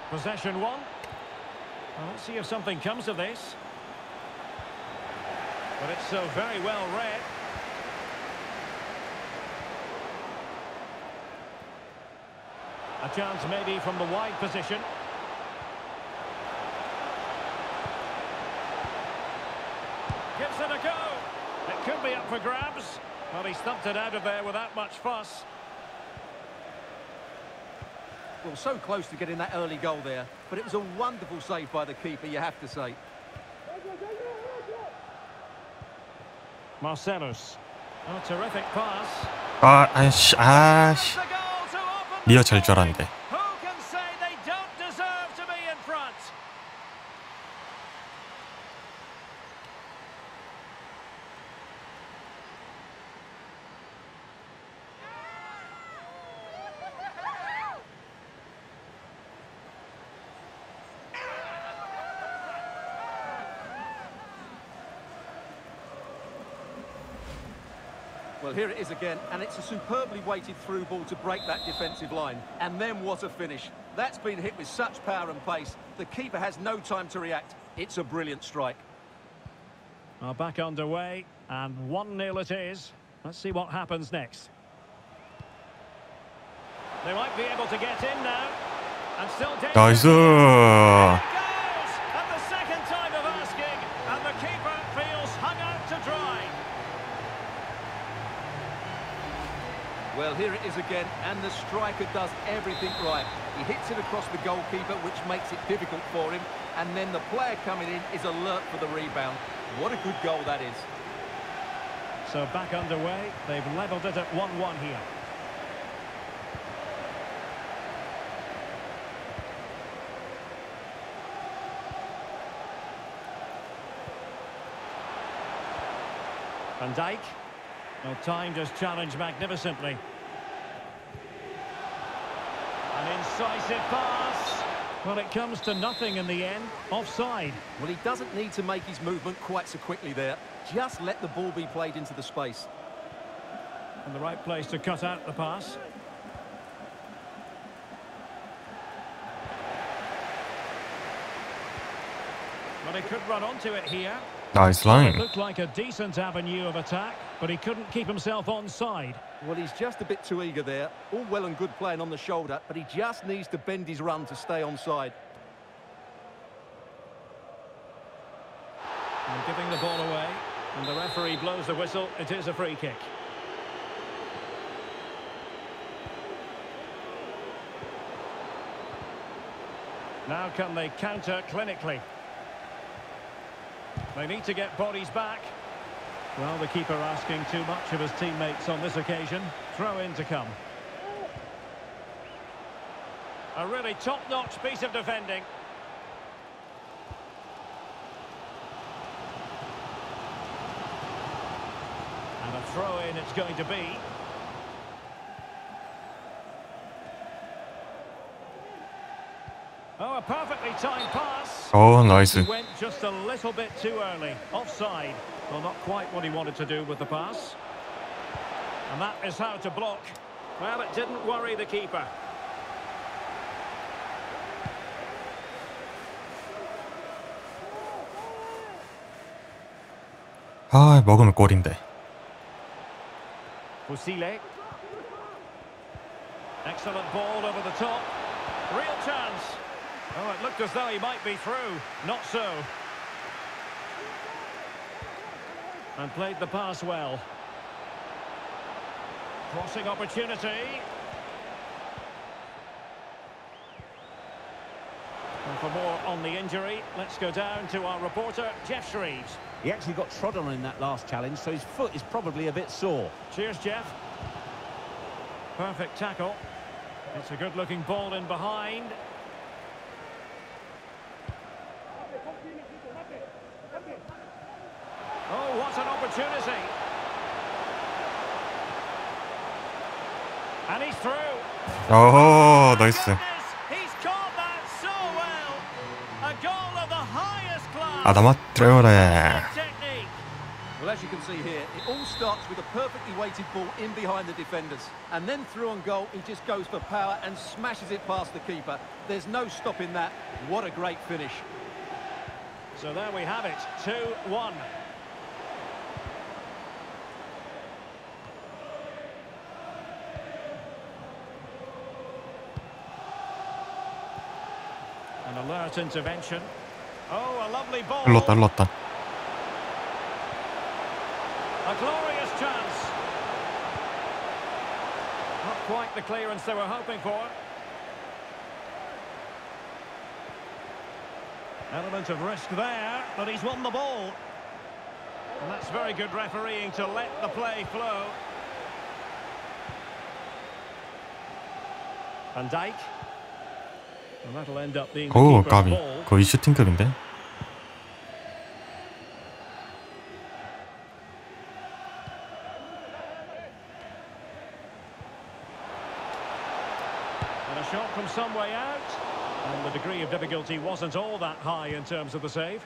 Possession one. Well, let's see if something comes of this. But it's so very well read. A chance maybe from the wide position. Gives it a go. It could be up for grabs. Well, he stumped it out of there without much fuss. Well, so close to getting that early goal there, but it was a wonderful save by the keeper, you have to say. Marcelos. Oh, terrific pass. Who can say they don't deserve to be in front? Well, here it is again, and it's a superbly weighted through ball to break that defensive line. And then what a finish. That's been hit with such power and pace. The keeper has no time to react. It's a brilliant strike. Well, back underway, and 1-0 it is. Let's see what happens next. They might be able to get in now. And still nice. At the second time of asking, and the keeper feels hung out to dry. Well, here it is again, and the striker does everything right. He hits it across the goalkeeper, which makes it difficult for him, and then the player coming in is alert for the rebound. What a good goal that is. So back underway, they've levelled it at 1-1 here. Van Dijk. Well, timed his challenge magnificently. An incisive pass. Well, it comes to nothing in the end. Offside. Well, he doesn't need to make his movement quite so quickly there. Just let the ball be played into the space. And the right place to cut out the pass. Well, he could run onto it here. Nice line. It looked like a decent avenue of attack, but he couldn't keep himself onside. Well, he's just a bit too eager there. All well and good playing on the shoulder, but he just needs to bend his run to stay onside. And giving the ball away, and the referee blows the whistle. It is a free kick. Now can they counter clinically? They need to get bodies back. Well, the keeper asking too much of his teammates on this occasion. Throw in to come. A really top-notch piece of defending. And a throw in it's going to be. Oh, a perfectly timed pass. Oh, nice. He went just a little bit too early. Offside. Well, not quite what he wanted to do with the pass. And that is how to block. Well, it didn't worry the keeper. 아, 먹으면 골인데. Fosse. Excellent ball over the top. Real chance. Oh, it looked as though he might be through. Not so. And played the pass well. Crossing opportunity. And for more on the injury, let's go down to our reporter, Jeff Shreves. He actually got trod on in that last challenge, so his foot is probably a bit sore. Cheers, Jeff. Perfect tackle. It's a good-looking ball in behind. Oh, what an opportunity. And he's through. Oh, nice. Well, as you can see here, it all starts with a perfectly weighted ball in behind the defenders, and then through on goal, he just goes for power and smashes it past the keeper. There's no stopping that. What a great finish. So there we have it, 2-1. An alert intervention. Oh, a lovely ball. Lotta. A glorious chance. Not quite the clearance they were hoping for. Element of risk there, but he's won the ball. And that's very good refereeing to let the play flow. Van Dijk. And that'll end up being the keeper's ball. 거의 슈팅급인데. And a shot from some way out. And the degree of difficulty wasn't all that high in terms of the save.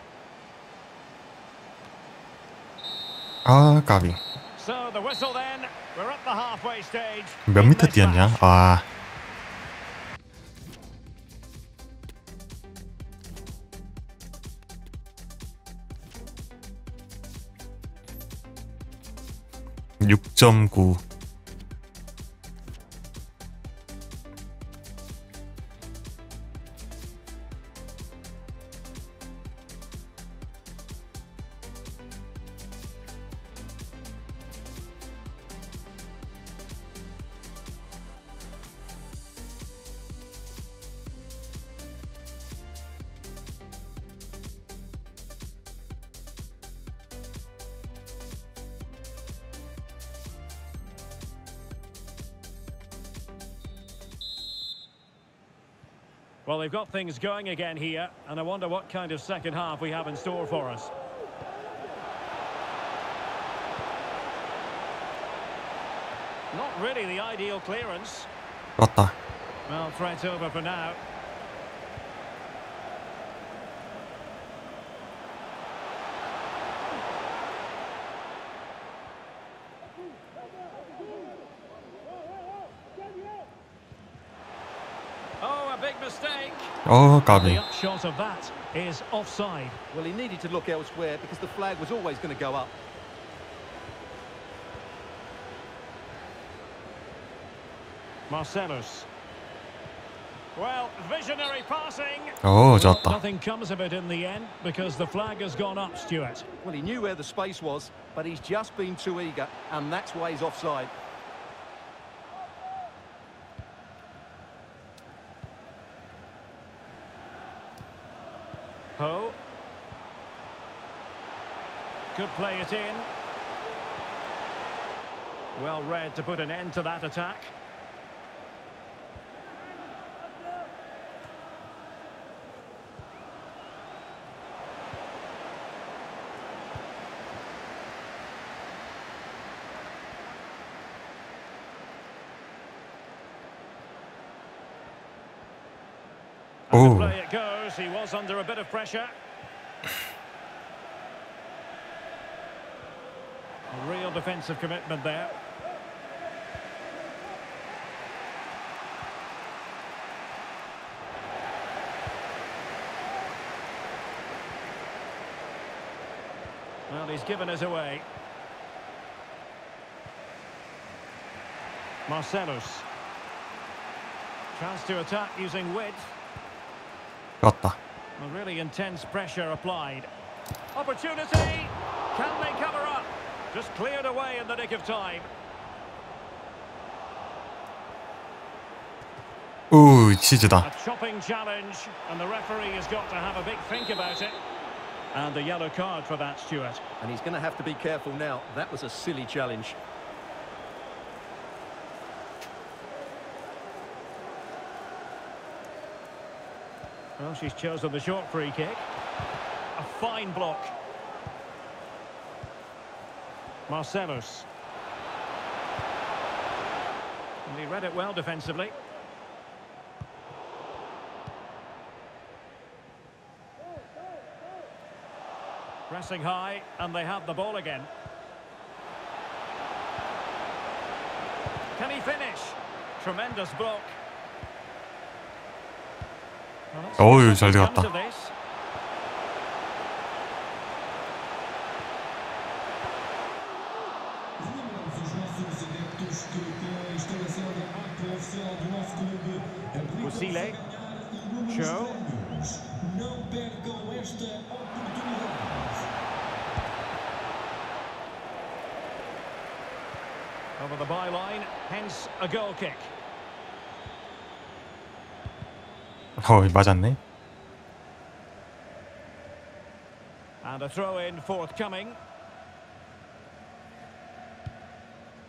Ah, Gavi. So the whistle then. We're at the halfway stage. 몇 미터 뛰었냐? 아. .9. Well, they've got things going again here, and I wonder what kind of second half we have in store for us. Not really the ideal clearance. Well, threat over for now. Oh, Gavi. The upshot of that is offside. Well, he needed to look elsewhere because the flag was always going to go up. Marcelos. Well, visionary passing. Oh, Jota. Well, nothing comes of it in the end because the flag has gone up, Stuart. Well, he knew where the space was, but he's just been too eager, and that's why he's offside. Ho could play it in. Well read to put an end to that attack. Oh. Play it goes. He was under a bit of pressure. A real defensive commitment there. Well, he's given us away. Marcelos. Chance to attack using width. Jota. A really intense pressure applied. Opportunity. Can they cover up? Just cleared away in the nick of time. Ooh, a chopping challenge, and the referee has got to have a big think about it. And a yellow card for that, Stuart. And he's going to have to be careful now. That was a silly challenge. Well, she's chosen the short free kick. A fine block. Marcelos. And he read it well defensively. Pressing high, and they have the ball again. Can he finish? Tremendous block. Oh, well, 잘 들어갔다. Osile, Joe. Over the byline, hence a goal kick. 맞았네. And a throw in forthcoming.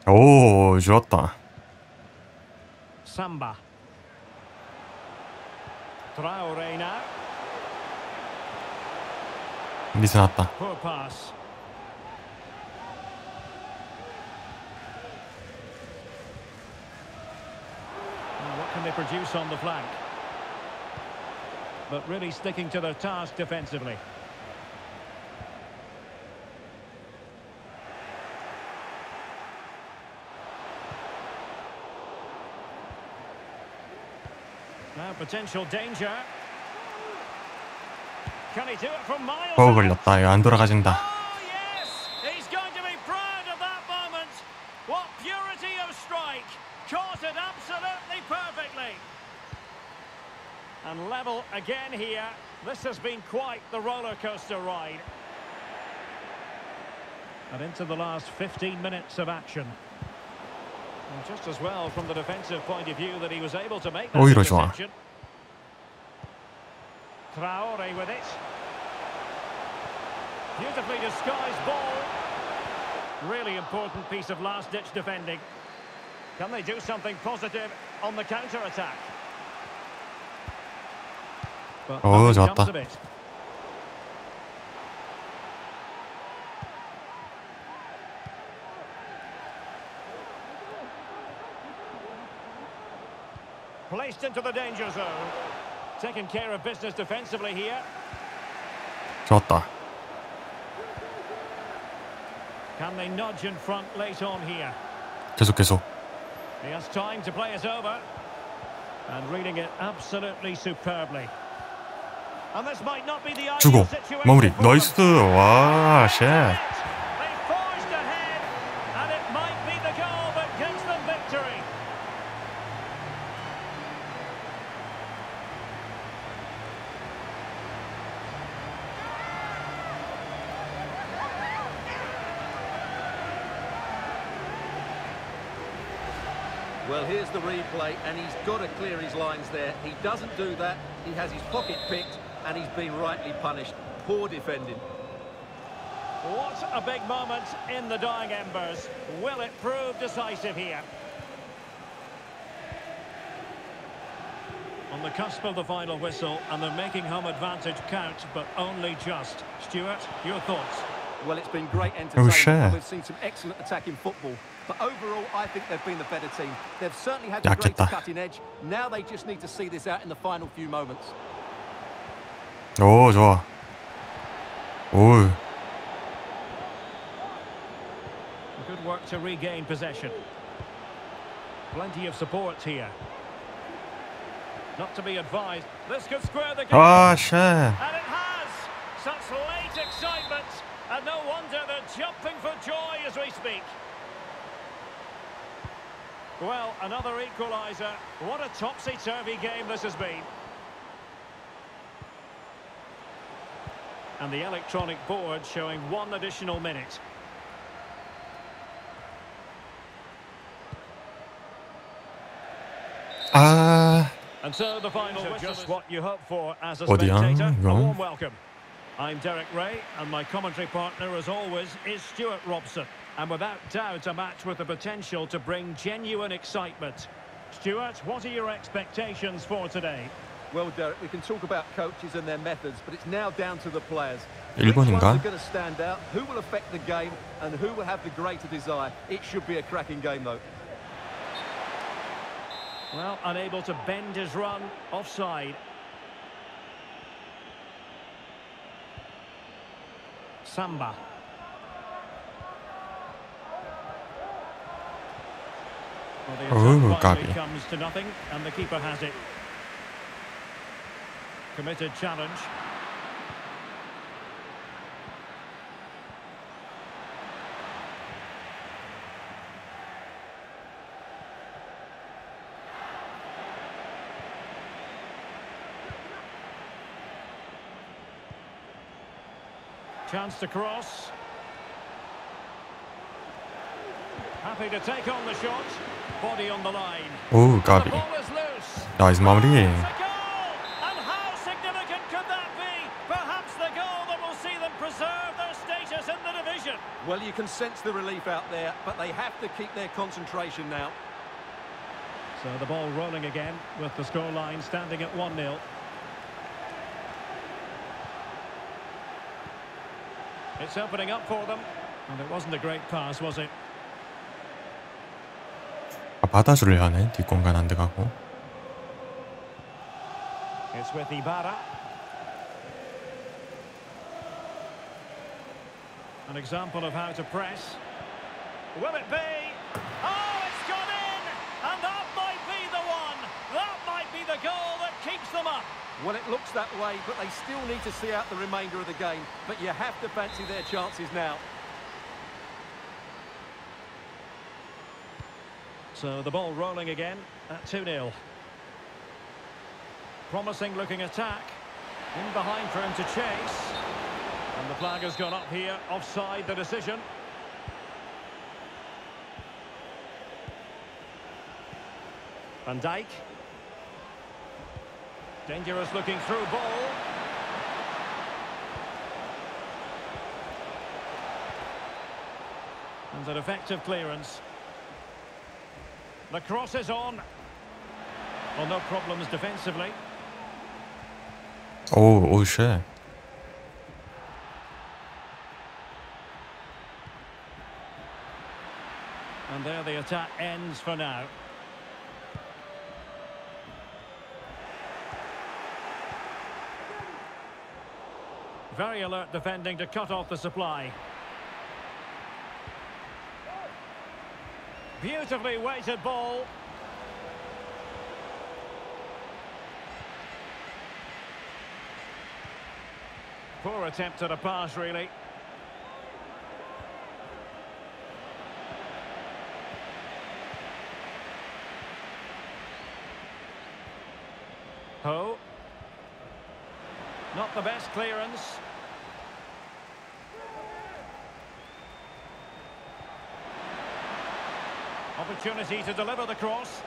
Oh, Jota. Samba. Traore now. Poor pass. And what can they produce on the flank? But really sticking to their task defensively. Now potential danger. Can he do it from miles? Oh, 걸렸다. 이거 안 돌아가진다. Yes, he's going to be proud of that moment. What purity of strike! Caught it absolutely perfectly. And level again here. This has been quite the roller coaster ride. And into the last 15 minutes of action. And just as well from the defensive point of view that he was able to make that decision. Traore with it. Beautifully disguised ball. Really important piece of last-ditch defending. Can they do something positive on the counter-attack? Oh, 좋았다. Placed into the danger zone. Taking care of business defensively here. 좋았다. Can they nudge in front late on here? 계속. He has time to play it over. And reading it absolutely superbly. 주고 마무리 나이스. 와 쉣. Well, here's the replay, and he's got to clear his lines there. He doesn't do that. He has his pocket picked. And he's been rightly punished. Poor defending. What a big moment in the dying embers. Will it prove decisive here? On the cusp of the final whistle, and they're making home advantage count, but only just. Stuart, your thoughts? Well, it's been great entertainment. We've seen some excellent attacking football. But overall, I think they've been the better team. They've certainly had the greater cutting edge. Now they just need to see this out in the final few moments. 오, 좋아. 오. Good work to regain possession. Plenty of support here. Not to be advised. This could square the game. Oh, shit. And it has. Such late excitement. And no wonder they're jumping for joy as we speak. Well, another equaliser. What a topsy-turvy game this has been. And the electronic board showing one additional minute. And so the final is just what you hope for as a spectator. A warm welcome. I'm Derek Ray, and my commentary partner, as always, is Stuart Robson. And without doubt, a match with the potential to bring genuine excitement. Stuart, what are your expectations for today? Well, Derek, we can talk about coaches and their methods, but it's now down to the players. Which ones are going to stand out, who will affect the game, and who will have the greater desire. It should be a cracking game, though. Well, unable to bend his run, offside. Samba. Well, Gavi comes to nothing, and the keeper has it. Committed challenge. Chance to cross. Happy to take on the shot. Body on the line. Oh, Gavi. Nice, Mamadou. And how significant could that be? Perhaps the goal that will see them preserve their status in the division. Well, you can sense the relief out there, but they have to keep their concentration now. So the ball rolling again with the scoreline standing at 1-0. It's opening up for them, and it wasn't a great pass, was it? 받아주려 하네. 뒷공간 안 들어가고. It's with Ibarra. An example of how to press. Will it be? Oh, it's gone in, and that might be the one. That might be the goal that keeps them up. Well, it looks that way, but they still need to see out the remainder of the game. But you have to fancy their chances now. So the ball rolling again at 2-0. Promising looking attack. In behind for him to chase. And the flag has gone up here. Offside the decision. Van Dijk. Dangerous looking through ball. And an effective clearance. The cross is on. Well, no problems defensively. Oh, shit. And there the attack ends for now. Very alert defending to cut off the supply. Beautifully weighted ball. Poor attempt at a pass, really. Ho. Not the best clearance. Opportunity to deliver the cross.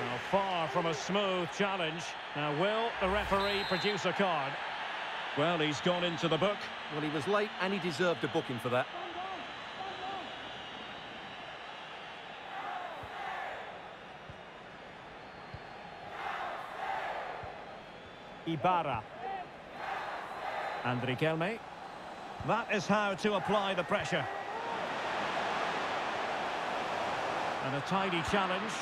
Now far from a smooth challenge. Now will the referee produce a card? Well, he's gone into the book. Well, he was late and he deserved a booking for that. Ibarra. And Riquelme. That is how to apply the pressure. And a tidy challenge.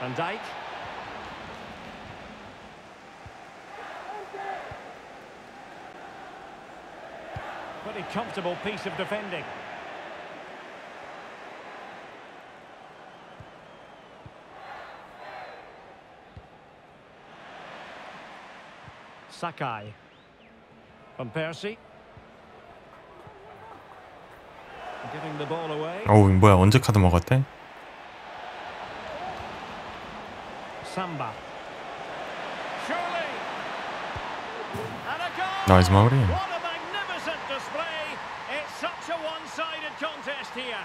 Van Dijk. Pretty comfortable piece of defending. Sakai. From Percy. Giving the ball away. 어우, 뭐야, 언제 카드 먹었대? Samba. 나이스 마무리. What a magnificent display. It's such a one-sided contest here.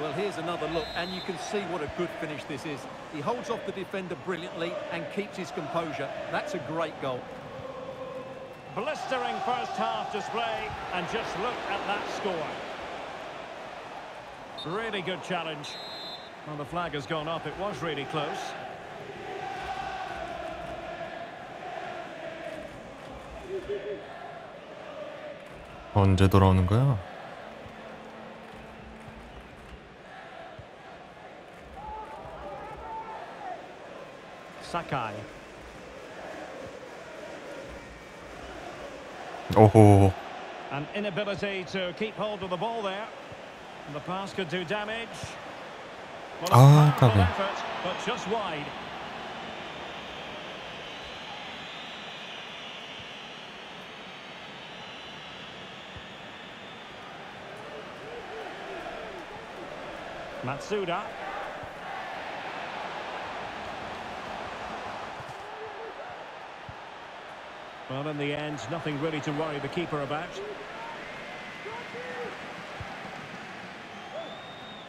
Well, here's another look, and you can see what a good finish this is. He holds off the defender brilliantly and keeps his composure. That's a great goal. Blistering first half display, and just look at that score. Really good challenge. Well, the flag has gone up. It was really close. 언제 돌아오는 거야? Sakai. Oh. An inability to keep hold of the ball there. The pass could do damage. Well, ah, a effort, but just wide. Matsuda. Well, in the end, nothing really to worry the keeper about.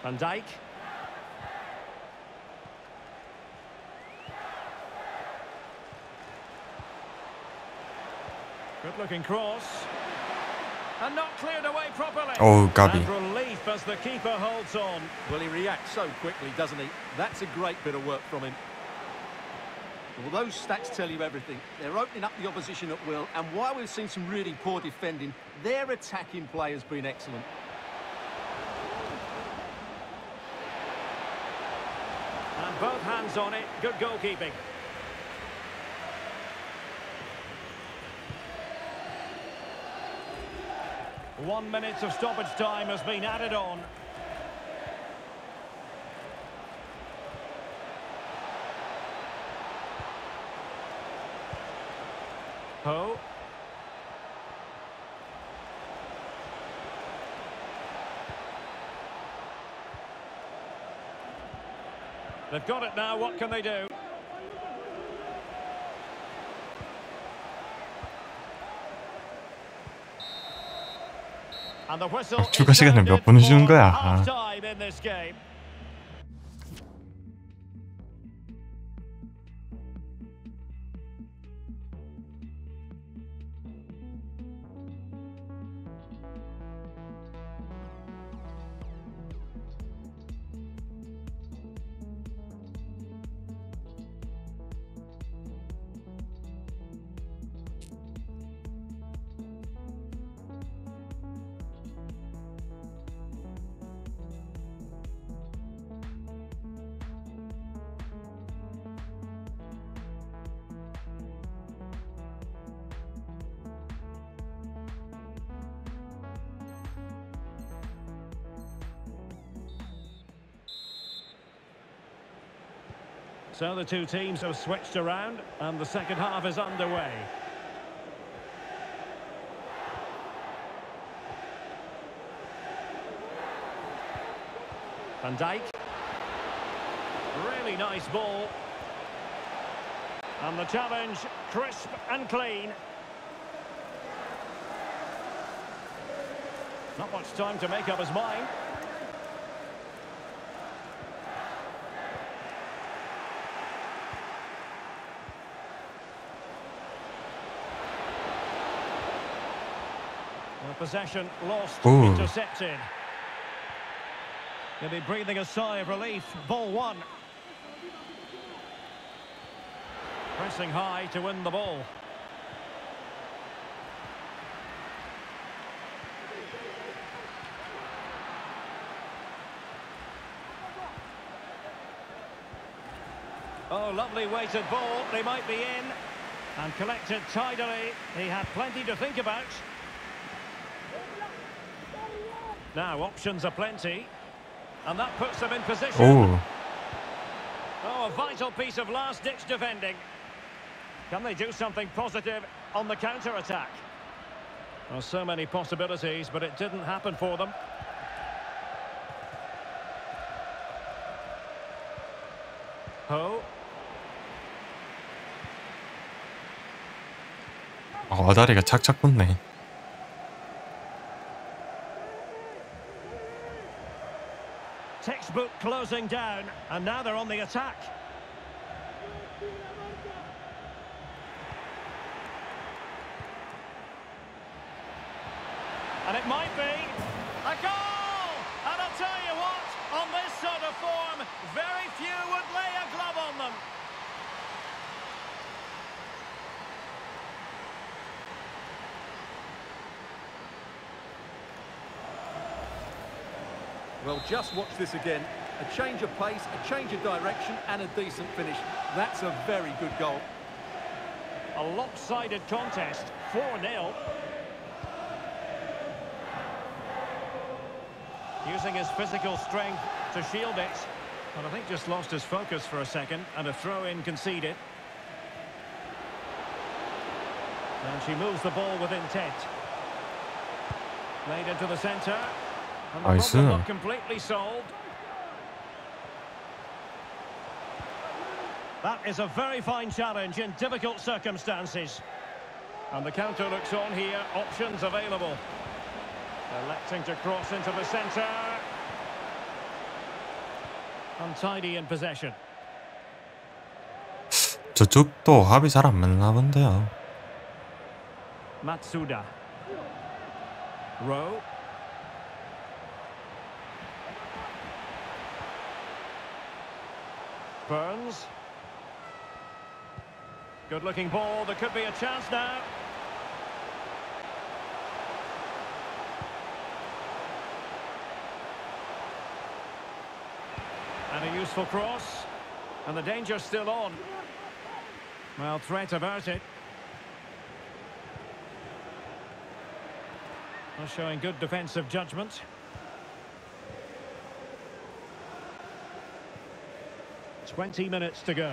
Van Dijk. Good-looking cross. And not cleared away properly. Oh, Gavi. And relief as the keeper holds on. Well, he reacts so quickly, doesn't he? That's a great bit of work from him. Well, those stats tell you everything. They're opening up the opposition at will, and while we've seen some really poor defending, their attacking play has been excellent. And both hands on it. Good goalkeeping. One minute of stoppage time has been added on. Ho. They've got it now, what can they do? And the whistle is sounded for half-time in this game. So the two teams have switched around, and the second half is underway. Van Dijk. Really nice ball. And the challenge, crisp and clean. Not much time to make up his mind. Possession lost. Ooh. Intercepted. He'll be breathing a sigh of relief. Ball one. Pressing high to win the ball. Oh, lovely weighted ball. They might be in. and collected tidily. He had plenty to think about. Now options are plenty, and that puts them in position. Ooh. Oh, a vital piece of last-ditch defending. Can they do something positive on the counter-attack? Well, so many possibilities, but it didn't happen for them. Ho. 아, 다리가 착착 붙네. Textbook closing down, and now they're on the attack. And it might be a goal! And I'll tell you what, on this sort of form, very few would lay a glove on them. Well, just watch this again. A change of pace, a change of direction, and a decent finish. That's a very good goal. A lopsided contest, 4-0. Using his physical strength to shield it. And I think just lost his focus for a second, and a throw-in conceded. And she moves the ball with intent. Laid into the centre. And the problem not completely solved. That is a very fine challenge in difficult circumstances. And the counter looks on here. Options available. Electing to cross into the centre. Untidy in possession. 저쪽도 합이 잘 안 맞나 본데요. Matsuda. Rowe. Burns. Good looking ball. There could be a chance now. And a useful cross. And the danger's still on. Well, threat averted. They're showing good defensive judgment. Twenty minutes to go.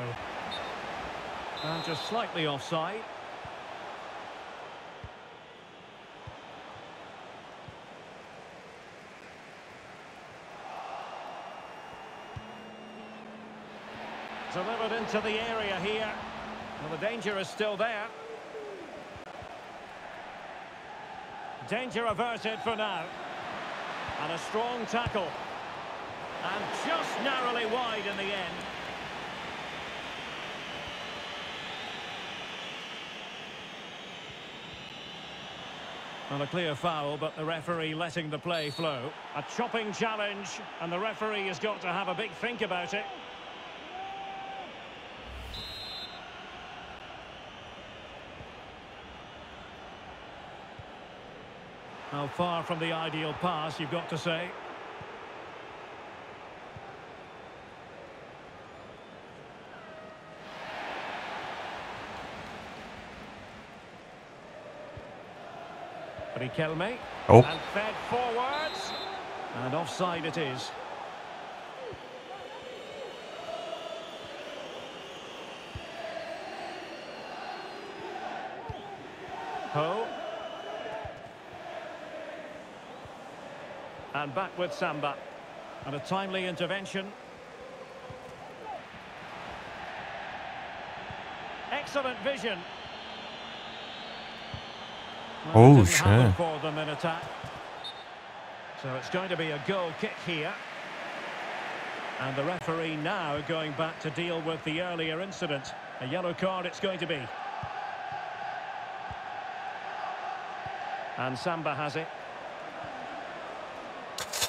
And just slightly offside. Delivered into the area here. Well, the danger is still there. Danger averted for now. And a strong tackle. And just narrowly wide in the end. And a clear foul, but the referee letting the play flow. A chopping challenge, and the referee has got to have a big think about it. Now, far from the ideal pass, you've got to say. Riquelme. Oh. And fed forwards. And offside it is. Ho. And back with Samba. And a timely intervention. Excellent vision. Well, oh, shit. For them in attack. So it's going to be a goal kick here. And the referee now going back to deal with the earlier incident. A yellow card it's going to be. And Samba has it.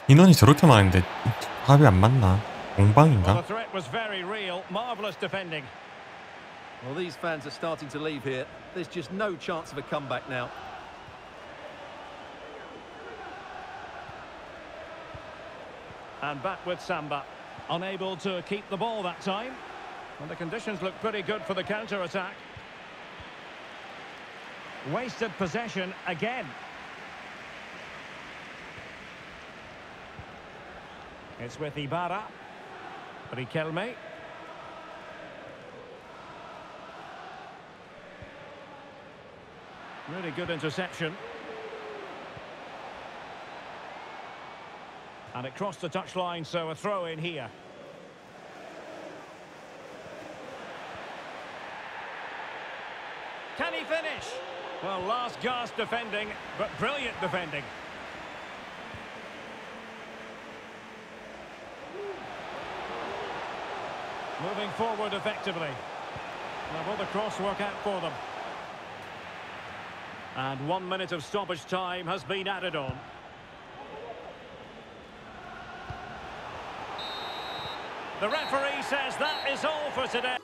인원이 저렇게 많은데 합이 안 맞나? 공방인가? The threat was very real. Marvelous defending. Well, these fans are starting to leave here. There's just no chance of a comeback now. And back with Samba. Unable to keep the ball that time. And the conditions look pretty good for the counter-attack. Wasted possession again. It's with Ibarra. Riquelme. Really good interception. And it crossed the touchline, so a throw in here. Can he finish? Well, last gasp defending, but brilliant defending. Moving forward effectively. Now, will the cross work out for them? And 1 minute of stoppage time has been added on. The referee says that is all for today.